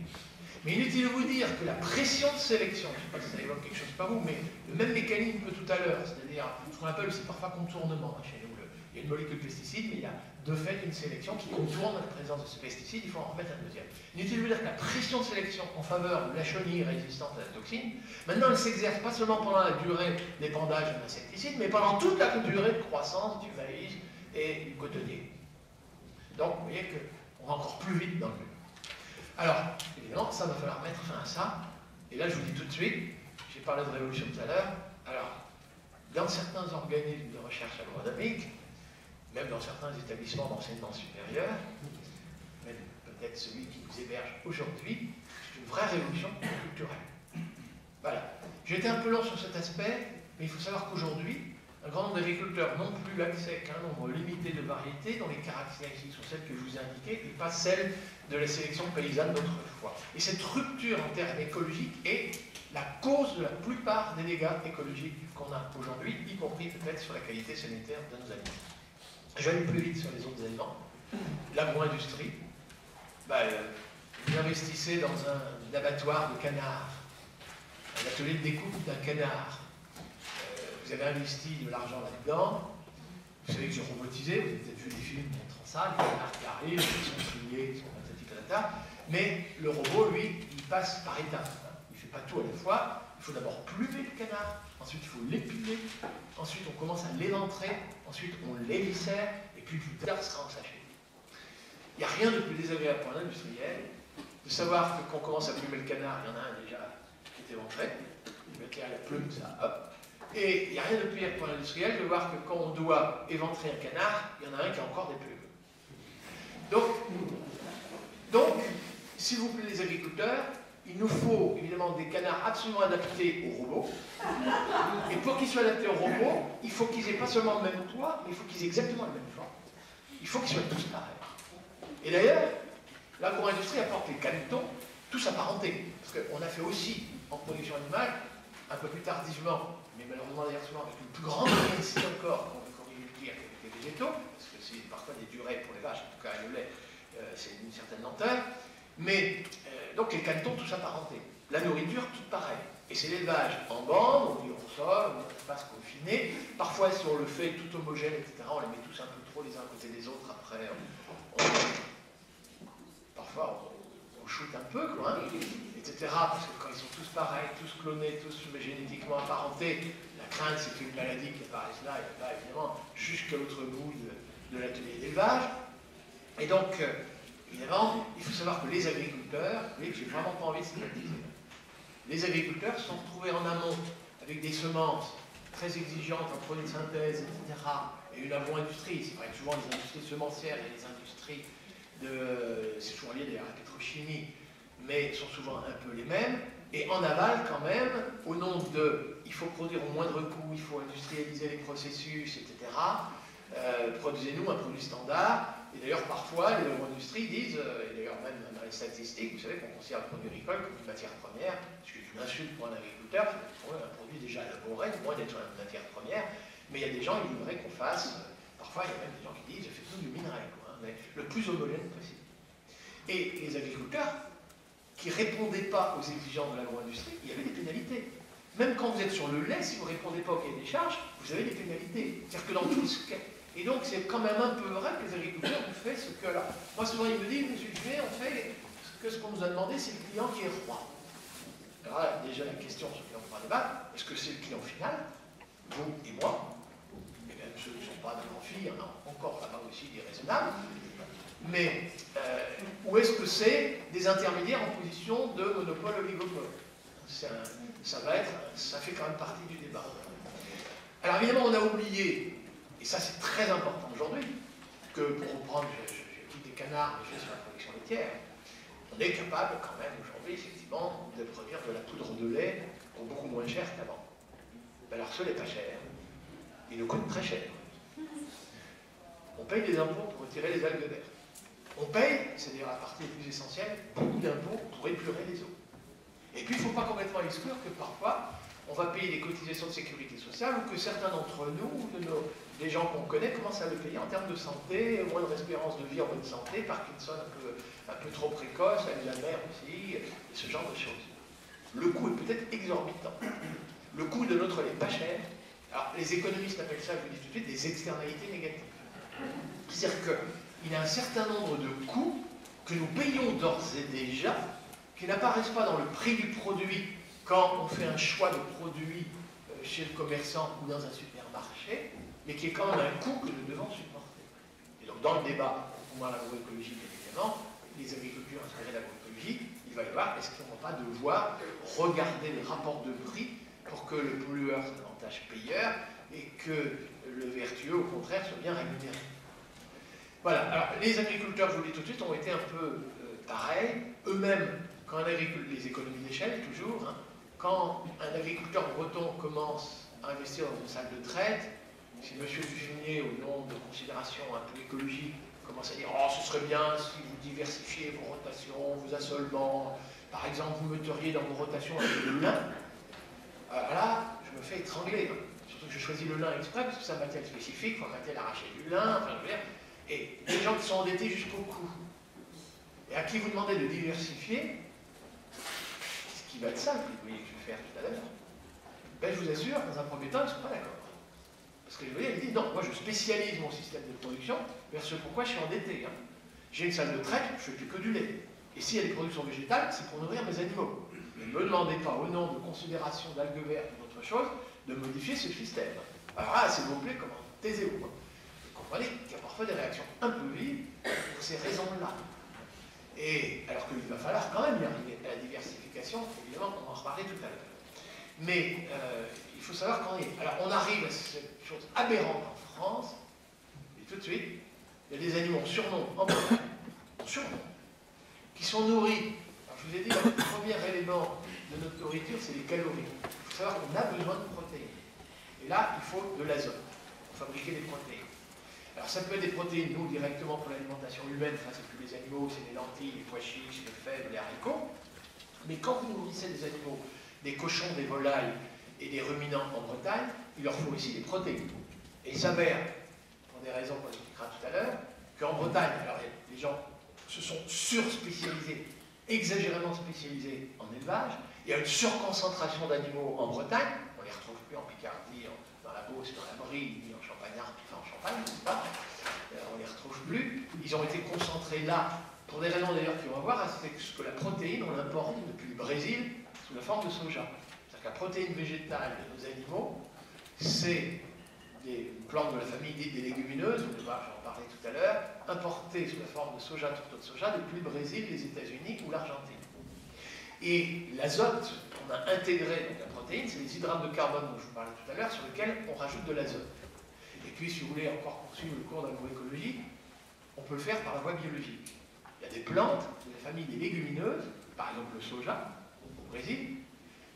Mais inutile de vous dire que la pression de sélection, je ne sais pas si ça évoque quelque chose par vous, mais le même mécanisme que tout à l'heure, c'est-à-dire ce qu'on appelle aussi parfois contournement chez nous. Il y a une molécule pesticide, mais il y a de fait une sélection qui contourne la présence de ce pesticide, il faut en remettre un deuxième. Inutile de vous dire que la pression de sélection en faveur de la chenille résistante à la toxine, maintenant elle s'exerce pas seulement pendant la durée d'épandage d'un insecticide, mais pendant toute la durée de croissance du maïs et du cotonnier. Donc vous voyez qu'on va encore plus vite dans le mur. Alors, évidemment, ça va falloir mettre fin à ça. Et là je vous dis tout de suite, j'ai parlé de révolution tout à l'heure, alors dans certains organismes de recherche agronomique, même dans certains établissements d'enseignement supérieur, même peut-être celui qui nous héberge aujourd'hui, c'est une vraie révolution culturelle. Voilà. J'ai été un peu long sur cet aspect, mais il faut savoir qu'aujourd'hui, un grand nombre d'agriculteurs n'ont plus accès qu'à un nombre limité de variétés dont les caractéristiques sont celles que je vous ai indiquées et pas celles de la sélection paysanne d'autrefois. Et cette rupture en termes écologiques est la cause de la plupart des dégâts écologiques qu'on a aujourd'hui, y compris peut-être sur la qualité sanitaire de nos aliments. J'allais plus vite sur les autres éléments. L'agro-industrie, vous investissez dans un abattoir de canards, un atelier de découpe d'un canard. Vous avez investi de l'argent là-dedans. Vous savez que c'est robotisé, vous avez peut-être vu des films montrant ça, les canards qui arrivent, ils sont souliers, ils sont patati-patata. Mais le robot, lui, il passe par étapes. Il ne fait pas tout à la fois. Il faut d'abord plumer le canard, ensuite il faut l'épiler, ensuite on commence à l'éventrer, ensuite on l'éviscère, et puis plus tard ce sera en sachet. Il n'y a rien de plus désagréable pour un industriel de savoir que quand on commence à plumer le canard, il y en a un déjà qui est éventré, il met à la plume, ça hop. Et il n'y a rien de plus pire pour un industriel de voir que quand on doit éventrer un canard, il y en a un qui a encore des plumes. Donc s'il vous plaît les agriculteurs, il nous faut évidemment des canards absolument adaptés aux robots. Et pour qu'ils soient adaptés aux robots, il faut qu'ils aient pas seulement le même toit, mais il faut qu'ils aient exactement la même forme. Il faut qu'ils soient tous pareils. Et d'ailleurs, l'agro-industrie apporte les canetons, tous apparentés. Parce qu'on a fait aussi, en production animale, un peu plus tardivement, mais malheureusement d'ailleurs souvent avec une plus grande réussite encore qu'on l'agriculture avec les végétaux, parce que c'est parfois des durées pour les vaches, en tout cas le lait, c'est une certaine lenteur. Mais, donc les canetons tous apparentés. La nourriture, tout pareil. Et c'est l'élevage en bande, on vit au sol, on passe confiné. Parfois, si on le fait tout homogène, etc., on les met tous un peu trop les uns à côté des autres. Après, on shoot un peu, quoi, hein, etc. Parce que quand ils sont tous pareils, tous clonés, tous génétiquement apparentés, la crainte, c'est qu'une maladie qui apparaisse là, et là, évidemment, jusqu'à l'autre bout de l'atelier d'élevage. Et donc, évidemment, il faut savoir que les agriculteurs, mais j'ai vraiment pas envie de stigmatiser. Les agriculteurs se sont retrouvés en amont avec des semences très exigeantes en produits de synthèse, etc. Et une agro-industrie, c'est vrai que souvent les industries semencières et les industries de... c'est souvent lié d'ailleurs à la pétrochimie, mais sont souvent un peu les mêmes. Et en aval quand même, au nom de... il faut produire au moindre coût, il faut industrialiser les processus, etc. Produisez-nous un produit standard. Et d'ailleurs, parfois, les agro-industries disent, et d'ailleurs même dans les statistiques, vous savez qu'on considère le produit agricole comme une matière première, ce qui est une insulte pour un agriculteur, c'est un produit déjà élaboré, au moins d'être une matière première, mais il y a des gens qui voudraient qu'on fasse, parfois il y a même des gens qui disent, je fais tout du minerai, quoi, hein, mais le plus homogène possible. Et les agriculteurs qui ne répondaient pas aux exigences de l'agro-industrie, il y avait des pénalités. Même quand vous êtes sur le lait, si vous ne répondez pas au cahier des charges, vous avez des pénalités. C'est-à-dire que dans tout ce cas. Et donc, c'est quand même un peu vrai que les agriculteurs ont fait ce que là. Moi, souvent, ils me disent, monsieur le juge, on fait que ce qu'on nous a demandé, c'est le client qui est roi. Alors là, déjà, la question sur laquelle on pourra débattre, est-ce que c'est le client final, vous et moi, et même ceux qui ne sont pas dans l'amphi, il y en a encore là-bas aussi des raisonnables, mais où est-ce que c'est des intermédiaires en position de monopole oligopole? Ça fait quand même partie du débat. Alors évidemment, on a oublié. Et ça, c'est très important aujourd'hui, que pour reprendre, je dis des canards, mais je suis sur la production laitière, on est capable quand même aujourd'hui, effectivement, de produire de la poudre de lait pour beaucoup moins cher qu'avant. Ben alors, ce n'est pas cher. Il nous coûte très cher. On paye des impôts pour retirer les algues vertes. On paye, c'est d'ailleurs la partie la plus essentielle, beaucoup d'impôts pour épurer les eaux. Et puis, il ne faut pas complètement exclure que parfois, on va payer des cotisations de sécurité sociale ou que certains d'entre nous, des gens qu'on connaît, commencent à le payer en termes de santé, moins de espérance de vie en bonne santé, Parkinson un peu trop précoce, Alzheimer aussi, et ce genre de choses. Le coût est peut-être exorbitant. Le coût de notre lait pas cher. Alors, les économistes appellent ça, je vous dis tout de suite, des externalités négatives. C'est-à-dire qu'il y a un certain nombre de coûts que nous payons d'ores et déjà, qui n'apparaissent pas dans le prix du produit quand on fait un choix de produit chez le commerçant ou dans un supermarché, mais qui est quand même un coût que nous devons supporter. Et donc dans le débat, pour moi l'agroécologie, évidemment, les agriculteurs inspirés de l'agroécologie, il va y avoir, est-ce qu'on ne va pas devoir regarder les rapports de prix pour que le pollueur s'avantage payeur et que le vertueux, au contraire, soit bien rémunéré. Voilà, alors les agriculteurs, je vous le dis tout de suite, ont été un peu pareils, eux-mêmes, quand les économies d'échelle, toujours, hein, quand un agriculteur breton commence à investir dans une salle de traite, si M. Dufumier, au nom de considérations un peu écologiques, commence à dire « Oh, ce serait bien si vous diversifiez vos rotations, vos assolements, par exemple, vous metteriez dans vos rotations avec le lin », là, je me fais étrangler. Hein. Surtout que je choisis le lin exprès, parce que c'est un matériel spécifique, il faut un matériel arraché du lin, enfin, je veux dire, et des gens qui sont endettés jusqu'au cou. Et à qui vous demandez de diversifier, qui va de ça, vous voyez que je vais faire tout à l'heure. Ben, je vous assure, dans un premier temps, ils ne sont pas d'accord. Parce que vous voyez, ils disent, non, moi je spécialise mon système de production vers ce pourquoi je suis endetté. Hein. J'ai une salle de traite, je ne fais plus que du lait. Et s'il y a des productions végétales, c'est pour nourrir mes animaux. Ne me demandez pas, au nom de considération d'algues vertes ou d'autre chose, de modifier ce système. Alors là, s'il vous plaît, comment taisez-vous. Vous comprenez qu'il y a parfois des réactions un peu vives pour ces raisons-là. Et alors qu'il va falloir quand même y arriver à la diversification, évidemment, on va en reparler tout à l'heure. Mais il faut savoir quand on est. Alors on arrive à cette chose aberrante en France, et tout de suite, il y a des animaux en surnom, en Bretagne, qui sont nourris. Alors je vous ai dit, le premier élément de notre nourriture, c'est les calories. Il faut savoir qu'on a besoin de protéines. Et là, il faut de l'azote pour fabriquer des protéines. Alors ça peut être des protéines, nous, directement pour l'alimentation humaine, enfin c'est plus les animaux, c'est les lentilles, les pois chiches, les fèves, les haricots. Mais quand vous nourrissez des animaux, des cochons, des volailles et des ruminants en Bretagne, il leur faut aussi des protéines. Et il s'avère, pour des raisons qu'on expliquera tout à l'heure, qu'en Bretagne, alors les gens se sont sur-spécialisés exagérément spécialisés en élevage. Il y a une surconcentration d'animaux en Bretagne. On ne les retrouve plus en Picardie, dans la Beauce, dans la Brie, ni en Champagne, n'est-ce pas? On ne les retrouve plus. Ils ont été concentrés là, pour des raisons d'ailleurs qui vont avoir, c'est que la protéine, on l'importe depuis le Brésil sous la forme de soja. C'est-à-dire que la protéine végétale de nos animaux, c'est des plantes de la famille dite des légumineuses, on va en parler tout à l'heure, importées sous la forme de soja, tourteau de soja, depuis le Brésil, les États-Unis ou l'Argentine. Et l'azote qu'on a intégré dans la protéine, c'est les hydrates de carbone dont je vous parlais tout à l'heure, sur lesquels on rajoute de l'azote. Et puis, si vous voulez encore poursuivre le cours d'agroécologie, on peut le faire par la voie biologique. Il y a des plantes de la famille des légumineuses, par exemple le soja, au Brésil,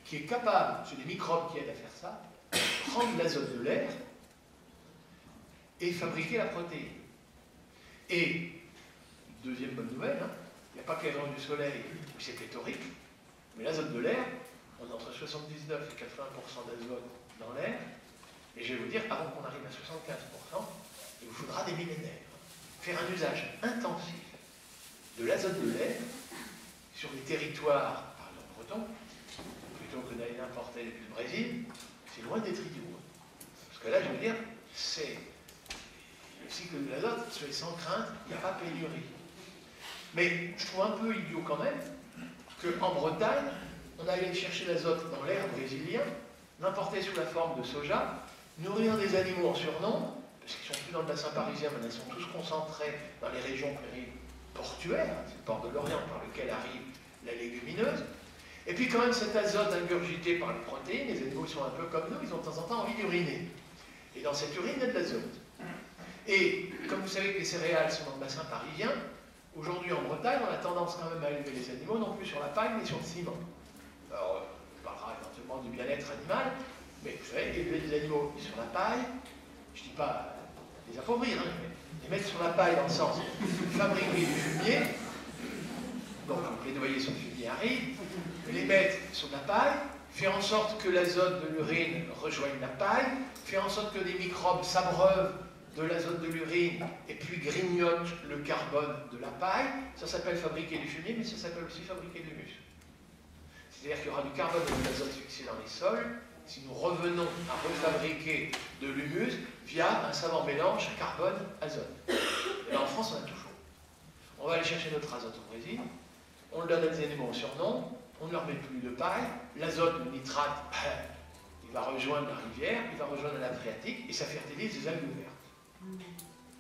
qui est capable, c'est des microbes qui aident à faire ça, de prendre l'azote de l'air et fabriquer la protéine. Et, deuxième bonne nouvelle, il n'y a pas que les rayons du soleil où c'est pléthorique, mais l'azote de l'air, on est entre 79 et 80% d'azote dans l'air, et je vais vous dire, avant qu'on arrive à 75%, il vous faudra des millénaires. Faire un usage intensif de l'azote de l'air sur les territoires, par exemple bretons, plutôt que d'aller l'importer depuis le Brésil, c'est loin d'être idiot. Parce que là, je veux dire, c'est le cycle de l'azote, c'est sans crainte, il n'y a pas pénurie. Mais je trouve un peu idiot quand même qu'en Bretagne, on allait chercher l'azote dans l'air brésilien, l'importer sous la forme de soja, nourrir des animaux en surnombre, parce qu'ils ne sont plus dans le bassin parisien, mais ils sont tous concentrés dans les régions portuaires, c'est le port de l'Orient par lequel arrive la légumineuse, et puis quand même cet azote ingurgité par les protéines, les animaux sont un peu comme nous, ils ont de temps en temps envie d'uriner. Et dans cette urine, il y a de l'azote. Et comme vous savez que les céréales sont dans le bassin parisien, aujourd'hui en Bretagne, on a tendance quand même à élever les animaux, non plus sur la paille, mais sur le ciment. Alors, on parlera éventuellement du bien-être animal, mais vous savez, élever des animaux sur la paille, je ne dis pas les appauvrir, mais les mettre sur la paille dans le sens fabriquer du fumier, donc vous plaidoyez sur le fumier aride, les mettre sur la paille, faire en sorte que l'azote de l'urine rejoigne la paille, faire en sorte que des microbes s'abreuvent de l'azote de l'urine et puis grignote le carbone de la paille, ça s'appelle fabriquer du fumier, mais ça s'appelle aussi fabriquer de l'humus. C'est-à-dire qu'il y aura du carbone et de l'azote fixé dans les sols, si nous revenons à refabriquer de l'humus via un savant mélange carbone-azote. Et là en France, on a tout chaud. On va aller chercher notre azote au Brésil, on le donne à des animaux en surnom, on ne leur met plus de paille, l'azote, le nitrate, il va rejoindre la rivière, il va rejoindre la nappe phréatique et ça fertilise les algues vertes.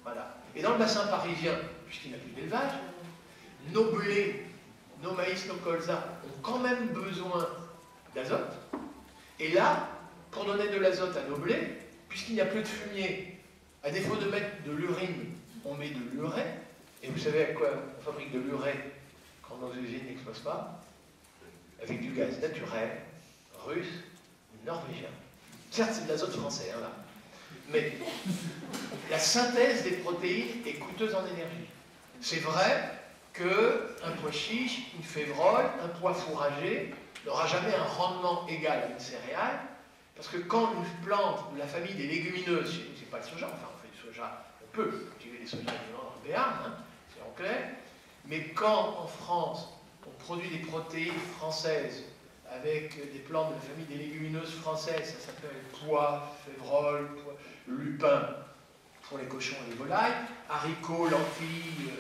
Voilà. Et dans le bassin parisien, puisqu'il n'y a plus d'élevage, nos blés, nos maïs, nos colzas ont quand même besoin d'azote. Et là, pour donner de l'azote à nos blés, puisqu'il n'y a plus de fumier, à défaut de mettre de l'urine, on met de l'urée. Et vous savez à quoi on fabrique de l'urée quand nos usines n'explosent pas? Avec du gaz naturel, russe, norvégien. Certes, c'est de l'azote français, là. Mais la synthèse des protéines est coûteuse en énergie. C'est vrai qu'un pois chiche, une févrole, un pois fourragé n'aura jamais un rendement égal à une céréale, parce que quand une plante de la famille des légumineuses, chez nous c'est pas le soja, enfin on fait du soja, on peut cultiver des soja dans le Béarn, c'est en clair, mais quand en France on produit des protéines françaises avec des plantes de la famille des légumineuses françaises, ça s'appelle pois, févrole, pois, lupin pour les cochons et les volailles, haricots, lentilles,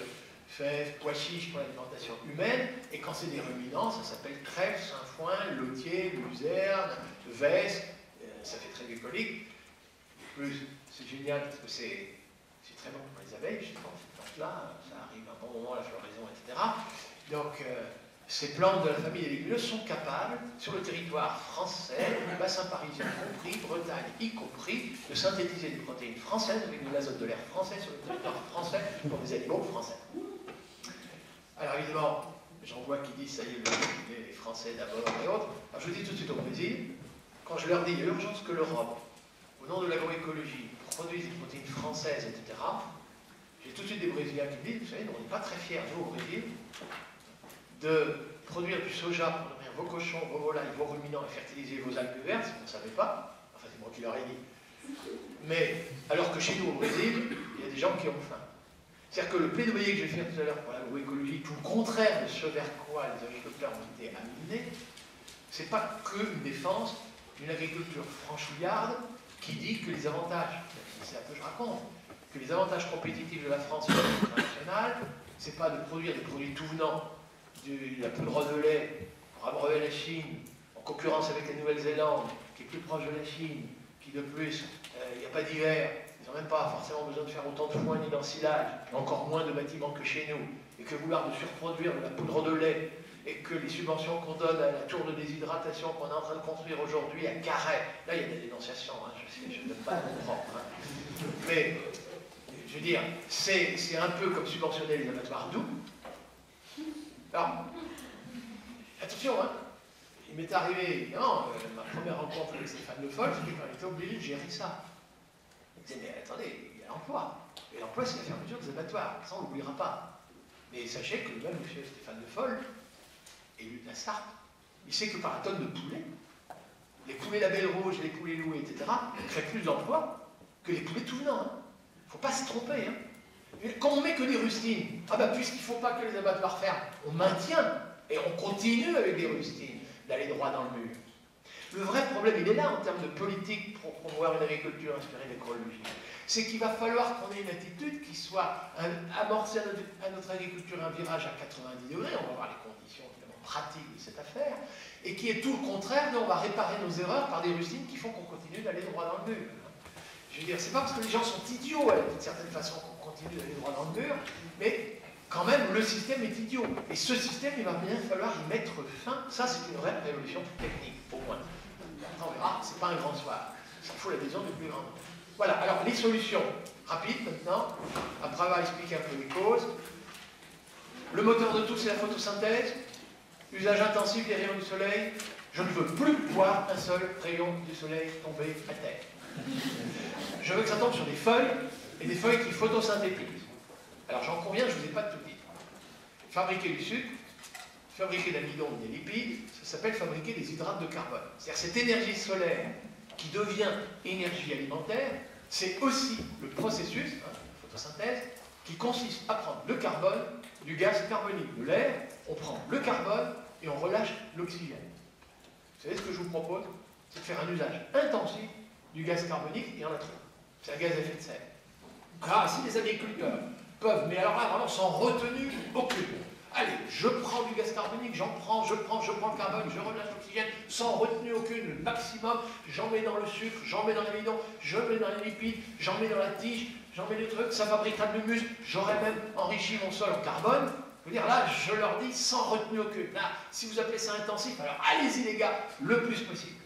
fèves, pois chiches pour l'alimentation humaine, et quand c'est des ruminants, ça s'appelle crève, sainfoin, lotier, luzerne, veste, ça fait très bucolique. En plus, c'est génial parce que c'est très bon pour les abeilles, justement, cette plante-là, ça arrive à un bon moment, la floraison, etc. Donc, ces plantes de la famille des légumineuses sont capables, sur le territoire français, le bassin parisien compris, Bretagne y compris, de synthétiser des protéines françaises avec de l'azote de l'air français sur le territoire français pour des animaux français. Alors évidemment, j'en vois qui disent ça y est, les Français d'abord et autres. Alors je vous dis tout de suite au Brésil, quand je leur dis il y a urgence que l'Europe, au nom de l'agroécologie, produise des protéines françaises, etc., j'ai tout de suite des Brésiliens qui me disent, vous savez, on n'est pas très fiers, nous, au Brésil, de produire du soja pour nourrir vos cochons, vos volailles, vos ruminants et fertiliser vos algues vertes, on ne savait pas, enfin c'est moi qui leur ai dit. Mais alors que chez nous au Brésil, il y a des gens qui ont faim. C'est-à-dire que le plaidoyer que j'ai fait tout à l'heure pour l'agroécologie, tout le contraire de ce vers quoi les agriculteurs ont été amenés, c'est pas qu'une défense d'une agriculture franchouillarde qui dit que les avantages, c'est un peu je raconte, que les avantages compétitifs de la France sur l'international, c'est pas de produire des produits tout venant de la poudre de lait pour abreuver la Chine, en concurrence avec la Nouvelle-Zélande, qui est plus proche de la Chine, qui de plus, il n'y a pas d'hiver, ils n'ont même pas forcément besoin de faire autant de foin ni d'ensilage, encore moins de bâtiments que chez nous, et que vouloir de surproduire de la poudre de lait, et que les subventions qu'on donne à la tour de déshydratation qu'on est en train de construire aujourd'hui à Carhaix, là il y a des dénonciations, hein, je ne donne pas de comprendre, hein. Mais je veux dire, c'est un peu comme subventionner les abattoirs doux. Alors, attention, hein, il m'est arrivé, non, ma première rencontre avec Stéphane Le Foll, c'est qu'on était obligé de gérer ça. Il disait, mais attendez, il y a l'emploi. Et l'emploi, c'est la fermeture des abattoirs, ça on n'oubliera pas. Mais sachez que le même monsieur Stéphane Le Foll, élu de la Sarthe, il sait que par la tonne de poulets, les poulets label rouge, les poulets loués, etc., créent plus d'emplois que les poulets tout venant. Hein. Faut pas se tromper. Hein. Quand on met que des rustines, ah bah puisqu'il ne faut pas que les abattoirs ferment, on maintient et on continue avec des rustines d'aller droit dans le mur. Le vrai problème, il est là en termes de politique pour promouvoir une agriculture inspirée de l'écologie. C'est qu'il va falloir qu'on ait une attitude qui soit amorcée à notre agriculture un virage à 90 degrés, on va voir les conditions évidemment pratiques de cette affaire, et qui est tout le contraire, on va réparer nos erreurs par des rustines qui font qu'on continue d'aller droit dans le mur. Je veux dire, c'est pas parce que les gens sont idiots, d'une certaine façon, qu'on continue d'aller droit dans le mur, mais quand même, le système est idiot. Et ce système, il va bien falloir y mettre fin. Ça, c'est une vraie révolution technique, au moins. On verra, c'est pas un grand soir. Il faut l'adhésion du plus grand. Voilà, alors les solutions rapides maintenant, après avoir expliqué un peu les causes. Le moteur de tout, c'est la photosynthèse. Usage intensif des rayons du soleil. Je ne veux plus voir un seul rayon du soleil tomber à terre. Je veux que ça tombe sur des feuilles, et des feuilles qui photosynthétisent. Alors j'en conviens, je ne vous ai pas tout dit. Fabriquer du sucre, fabriquer de l'amidon ou des lipides, ça s'appelle fabriquer des hydrates de carbone. C'est-à-dire cette énergie solaire qui devient énergie alimentaire, c'est aussi le processus, hein, de photosynthèse, qui consiste à prendre le carbone du gaz carbonique de l'air, on prend le carbone et on relâche l'oxygène. Vous savez ce que je vous propose? C'est de faire un usage intensif du gaz carbonique, il y en a trop. C'est un gaz à effet de serre. Ah, si les agriculteurs peuvent, mais alors là, vraiment, sans retenue aucune. Allez, je prends du gaz carbonique, j'en prends, je prends le carbone, je relâche l'oxygène, sans retenue aucune, le maximum, j'en mets dans le sucre, j'en mets dans l'amidon, je mets dans les lipides, j'en mets dans la tige, j'en mets des trucs, ça fabriquera de l'humus, j'aurais même enrichi mon sol en carbone. Je veux dire, là, je leur dis sans retenue aucune. Là, si vous appelez ça intensif, alors allez-y les gars, le plus possible.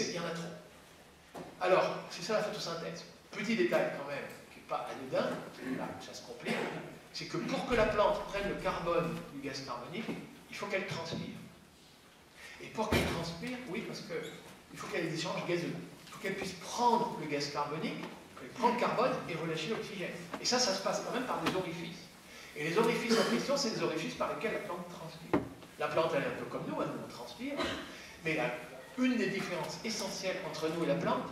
Il y en a trop. Alors, c'est ça la photosynthèse. Petit détail quand même, qui n'est pas anodin, là où ça se complique, c'est que pour que la plante prenne le carbone du gaz carbonique, il faut qu'elle transpire. Et pour qu'elle transpire, oui, parce qu'il faut qu'elle ait des échanges gazeux. Il faut qu'elle puisse prendre le gaz carbonique, prendre le carbone et relâcher l'oxygène. Et ça, ça se passe quand même par des orifices. Et les orifices en question, c'est des orifices par lesquels la plante transpire. La plante, elle est un peu comme nous, elle transpire, mais la une des différences essentielles entre nous et la plante,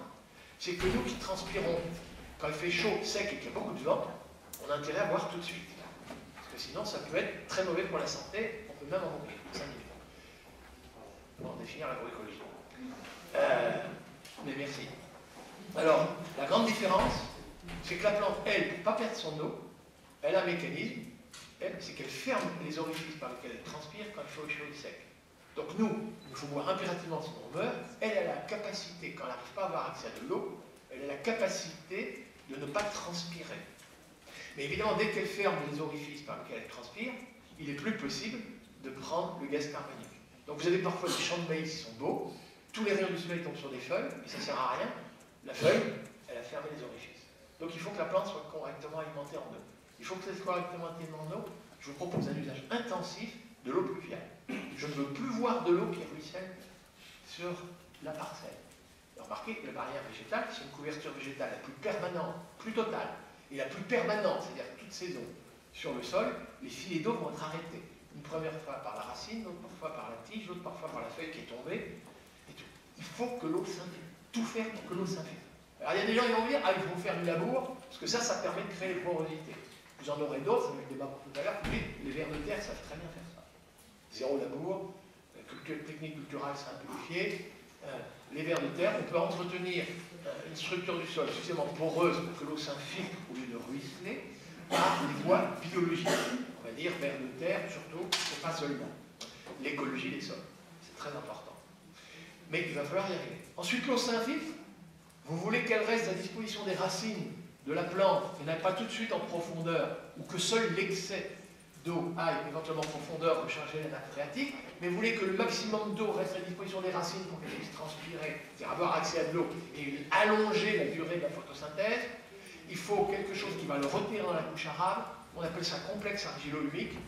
c'est que nous qui transpirons, quand il fait chaud, sec et qu'il y a beaucoup de vent, on a intérêt à boire tout de suite. Parce que sinon, ça peut être très mauvais pour la santé, on peut même en mourir. On va définir l'agroécologie. Mais merci. Alors, la grande différence, c'est que la plante, elle, pour ne pas perdre son eau, elle a un mécanisme, c'est qu'elle ferme les orifices par lesquels elle transpire quand il fait chaud et sec. Donc nous, il faut boire impérativement si on meurt, elle a la capacité, quand elle n'arrive pas à avoir accès à de l'eau, elle a la capacité de ne pas transpirer. Mais évidemment, dès qu'elle ferme les orifices par lesquels elle transpire, il n'est plus possible de prendre le gaz carbonique. Donc vous avez parfois des champs de maïs qui sont beaux, tous les rayons du soleil tombent sur des feuilles, et ça ne sert à rien, la feuille, elle a fermé les orifices. Donc il faut que la plante soit correctement alimentée en eau. Il faut que ça soit correctement alimentée en eau, je vous propose un usage intensif de l'eau pluviale. Je ne veux plus voir de l'eau qui ruisselle sur la parcelle. Et remarquez que la barrière végétale, c'est une couverture végétale la plus permanente, plus totale, et la plus permanente, c'est-à-dire toutes ces eaux sur le sol, les filets d'eau vont être arrêtés. Une première fois par la racine, l'autre parfois par la tige, l'autre parfois par la feuille qui est tombée, et tout. Il faut que l'eau s'infiltre. Tout faire pour que l'eau s'infiltre. Alors il y a des gens qui vont dire, ah, il faut faire du labour, parce que ça permet de créer des porosités. Vous en aurez d'autres, on a eu le débat pour tout à l'heure, oui, les vers de terre savent très bien faire ça. Zéro labour, technique culturelle simplifiée, les vers de terre, on peut entretenir une structure du sol suffisamment poreuse pour que l'eau s'infiltre au lieu de ruisseler, par des voies biologiques, on va dire vers de terre surtout, et pas seulement. L'écologie des sols, c'est très important. Mais il va falloir y arriver. Ensuite, l'eau s'infiltre, vous voulez qu'elle reste à disposition des racines de la plante et n'aille pas tout de suite en profondeur, ou que seul l'excès d'eau aille éventuellement en profondeur recharger la nappe phréatique, mais vous voulez que le maximum d'eau reste à disposition des racines pour qu'elles puissent transpirer, c'est-à-dire avoir accès à de l'eau et allonger la durée de la photosynthèse, il faut quelque chose qui va le retenir dans la couche arable, on appelle ça complexe argilo-humique.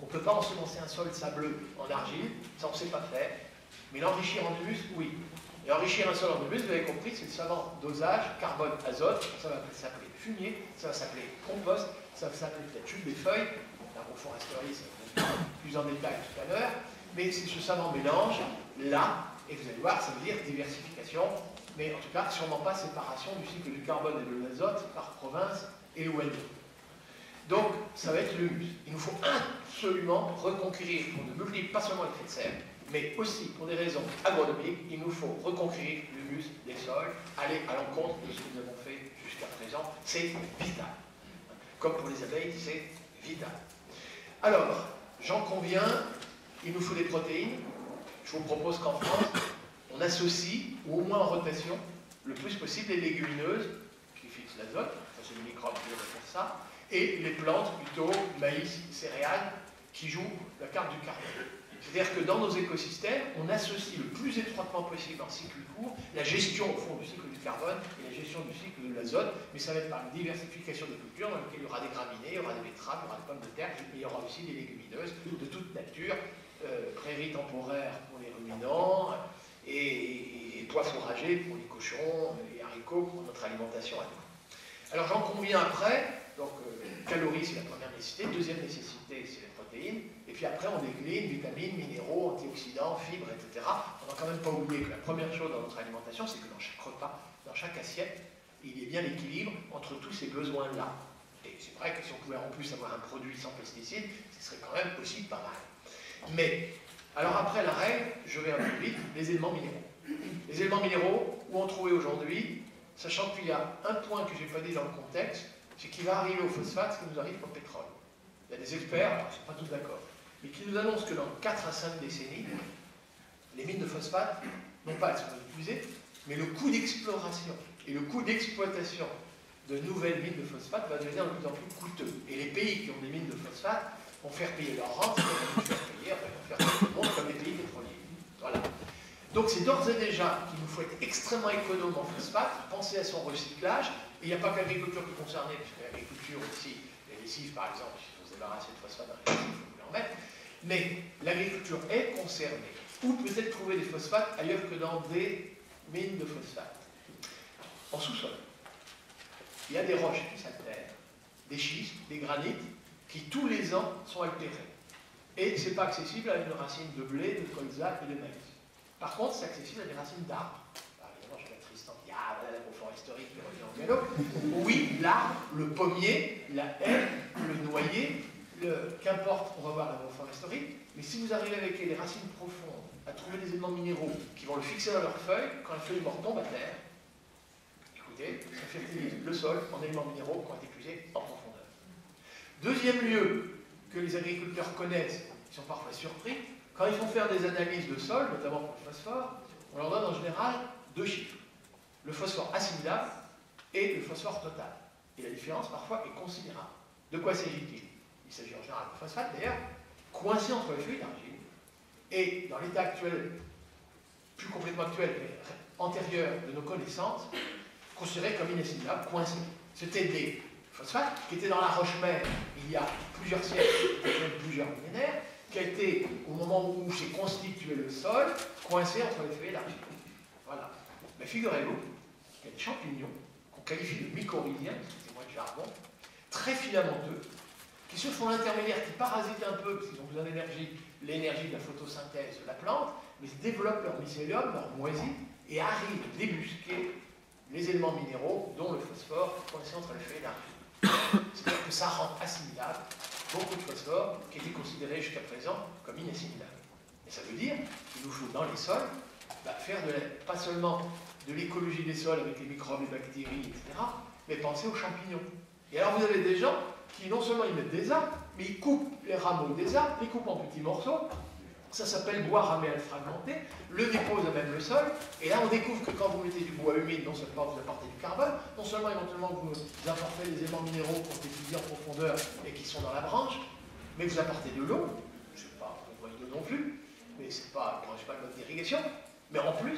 On ne peut pas ensemencer un sol sableux en argile, ça on ne sait pas faire, mais l'enrichir en humus, oui. Et enrichir un sol en humus, vous avez compris, c'est le savant dosage, carbone, azote, ça va s'appeler fumier, ça va s'appeler compost, ça va s'appeler peut-être chute des feuilles, l'agroforesterie, ça va être plus en détail tout à l'heure, mais c'est ce savant mélange, là, et vous allez voir, ça veut dire diversification, mais en tout cas, sûrement pas séparation du cycle du carbone et de l'azote par province et loin. Donc, ça va être l'humus. Il nous faut absolument reconquérir, pour ne multiplier pas seulement l'effet de serre, mais aussi, pour des raisons agronomiques, il nous faut reconquérir l'humus des sols, aller à l'encontre de ce que nous avons fait jusqu'à présent. C'est vital. Comme pour les abeilles, c'est vital. Alors, j'en conviens, il nous faut des protéines. Je vous propose qu'en France, on associe, ou au moins en rotation, le plus possible les légumineuses, qui fixent l'azote, ça c'est le microbe qui devrait faire ça, et les plantes, plutôt maïs, céréales, qui jouent la carte du carbone. C'est-à-dire que dans nos écosystèmes, on associe le plus étroitement possible en cycle court la gestion au fond du cycle du carbone et la gestion du cycle de l'azote, mais ça va être par une diversification des cultures dans lesquelles il y aura des graminées, il y aura des betteraves, il y aura des pommes de terre, mais il y aura aussi des légumineuses de toute nature, prairies temporaires pour les ruminants, et pois fourragers pour les cochons, les haricots pour notre alimentation à nous. Alors j'en conviens après, donc calories c'est la première nécessité, deuxième nécessité c'est les protéines, et puis après on décline vitamines, minéraux, antioxydants, fibres, etc. On n'a quand même pas oublié que la première chose dans notre alimentation c'est que dans chaque repas, dans chaque assiette, il y ait bien l'équilibre entre tous ces besoins-là. Et c'est vrai que si on pouvait en plus avoir un produit sans pesticides, ce serait quand même aussi pas mal. Mais, alors après la règle, je vais un peu vite, les éléments minéraux. Les éléments minéraux, où en trouver aujourd'hui, sachant qu'il y a un point que je n'ai pas dit dans le contexte, c'est qu'il va arriver au phosphate ce qui nous arrive au pétrole. Il y a des experts, alors ils ne sont pas tous d'accord, mais qui nous annoncent que dans 4 à 5 décennies, les mines de phosphate, non pas elles sont épuisées, mais le coût d'exploration et le coût d'exploitation de nouvelles mines de phosphate va devenir de plus en plus coûteux. Et les pays qui ont des mines de phosphate vont faire payer leur rente, vont faire payer, vont faire payer le monde comme les pays pétroliers. Voilà. Donc c'est d'ores et déjà qu'il nous faut être extrêmement économe en phosphate, penser à son recyclage. Et il n'y a pas que l'agriculture qui est concernée, puisque l'agriculture aussi, les lessives par exemple, si on se débarrasse de phosphate dans les lessives, il faut les en mettre. Mais l'agriculture est concernée. Ou peut-être trouver des phosphates ailleurs que dans des mines de phosphate. En sous-sol, il y a des roches qui s'altèrent, des schistes, des granites, qui tous les ans sont altérés. Et ce n'est pas accessible à une racine de blé, de colza et de maïs. Par contre, c'est accessible à des racines d'arbres. Alors évidemment, je vais être Tristan, il y a l'agroforesterie qui revient au galop. Oui, l'arbre, le pommier, la haie, le noyer, qu'importe, on va voir l'agroforesterie. Mais si vous arrivez avec les racines profondes à trouver des éléments minéraux qui vont le fixer dans leurs feuilles, quand la feuille morte tombe à terre, écoutez, ça fertilise le sol en éléments minéraux qui ont été puisés en profondeur. Deuxième lieu que les agriculteurs connaissent, ils sont parfois surpris, quand ils font faire des analyses de sol, notamment pour le phosphore, on leur donne en général 2 chiffres. Le phosphore assimilable et le phosphore total. Et la différence parfois est considérable. De quoi s'agit-il? Il s'agit en général de phosphate, d'ailleurs, coincé entre les feuilles d'argile. Et dans l'état actuel, plus complètement actuel, mais antérieur de nos connaissances, considéré comme inassimilable, coincé. C'était des phosphates qui étaient dans la roche mère il y a plusieurs siècles, même plusieurs millénaires, qui a été, au moment où s'est constitué le sol, coincé entre les feuilles d'argile. Voilà. Mais figurez-vous qu'il y a des champignons, qu'on qualifie de mycorhiziens, excusez-moi de jargon, très filamenteux, qui se font l'intermédiaire, qui parasitent un peu, parce qu'ils ont besoin d'énergie, l'énergie de la photosynthèse de la plante, mais ils développent leur mycélium, leur moisie, et arrivent débusquer les éléments minéraux, dont le phosphore, condensé entre le feu et l'argile. C'est-à-dire que ça rend assimilable beaucoup de phosphore qui était considéré jusqu'à présent comme inassimilable. Et ça veut dire qu'il nous faut dans les sols faire pas seulement de l'écologie des sols avec les microbes, les bactéries, etc., mais penser aux champignons. Et alors vous avez des gens qui non seulement ils mettent des arbres, mais ils coupent les rameaux des arbres, ils coupent en petits morceaux. Ça s'appelle bois raméal fragmenté, le dépose à même le sol, et là on découvre que quand vous mettez du bois humide, non seulement vous apportez du carbone, non seulement éventuellement vous apportez des éléments minéraux qu'on étudie en profondeur et qui sont dans la branche, mais vous apportez de l'eau, je ne sais pas, on voit de l'eau non plus, mais c'est pas, je ne sais pas, le mode d'irrigation, mais en plus,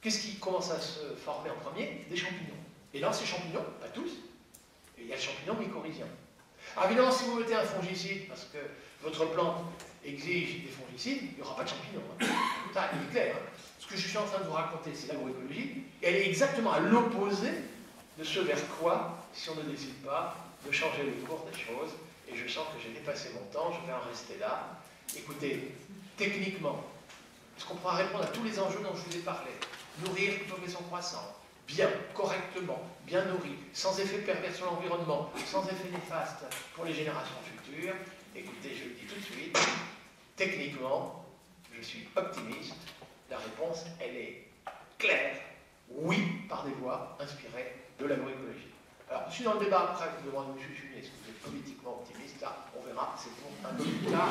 qu'est-ce qui commence à se former en premier? Des champignons. Et dans ces champignons, pas tous, il y a le champignon mycorhizien. Alors évidemment, si vous mettez un fongicide, parce que votre plante exige des fongicides, il n'y aura pas de champignons. Hein. Ça, il est clair. Hein. Ce que je suis en train de vous raconter, c'est l'agroécologie. Elle est exactement à l'opposé de ce vers quoi, si on ne décide pas de changer le cours des choses. Et je sens que j'ai dépassé mon temps, je vais en rester là. Écoutez, techniquement, est-ce qu'on pourra répondre à tous les enjeux dont je vous ai parlé? Nourrir plutôt que les maisons croissantes. Bien, correctement, bien nourri, sans effet pervers sur l'environnement, sans effet néfaste pour les générations futures. Écoutez, je le dis tout de suite, techniquement, je suis optimiste. La réponse, elle est claire. Oui, par des voies inspirées de l'agroécologie. Alors, je suis dans le débat après, je demande à M. Dufumier, est-ce que vous êtes politiquement optimiste? Là, on verra, c'est pour un peu plus tard.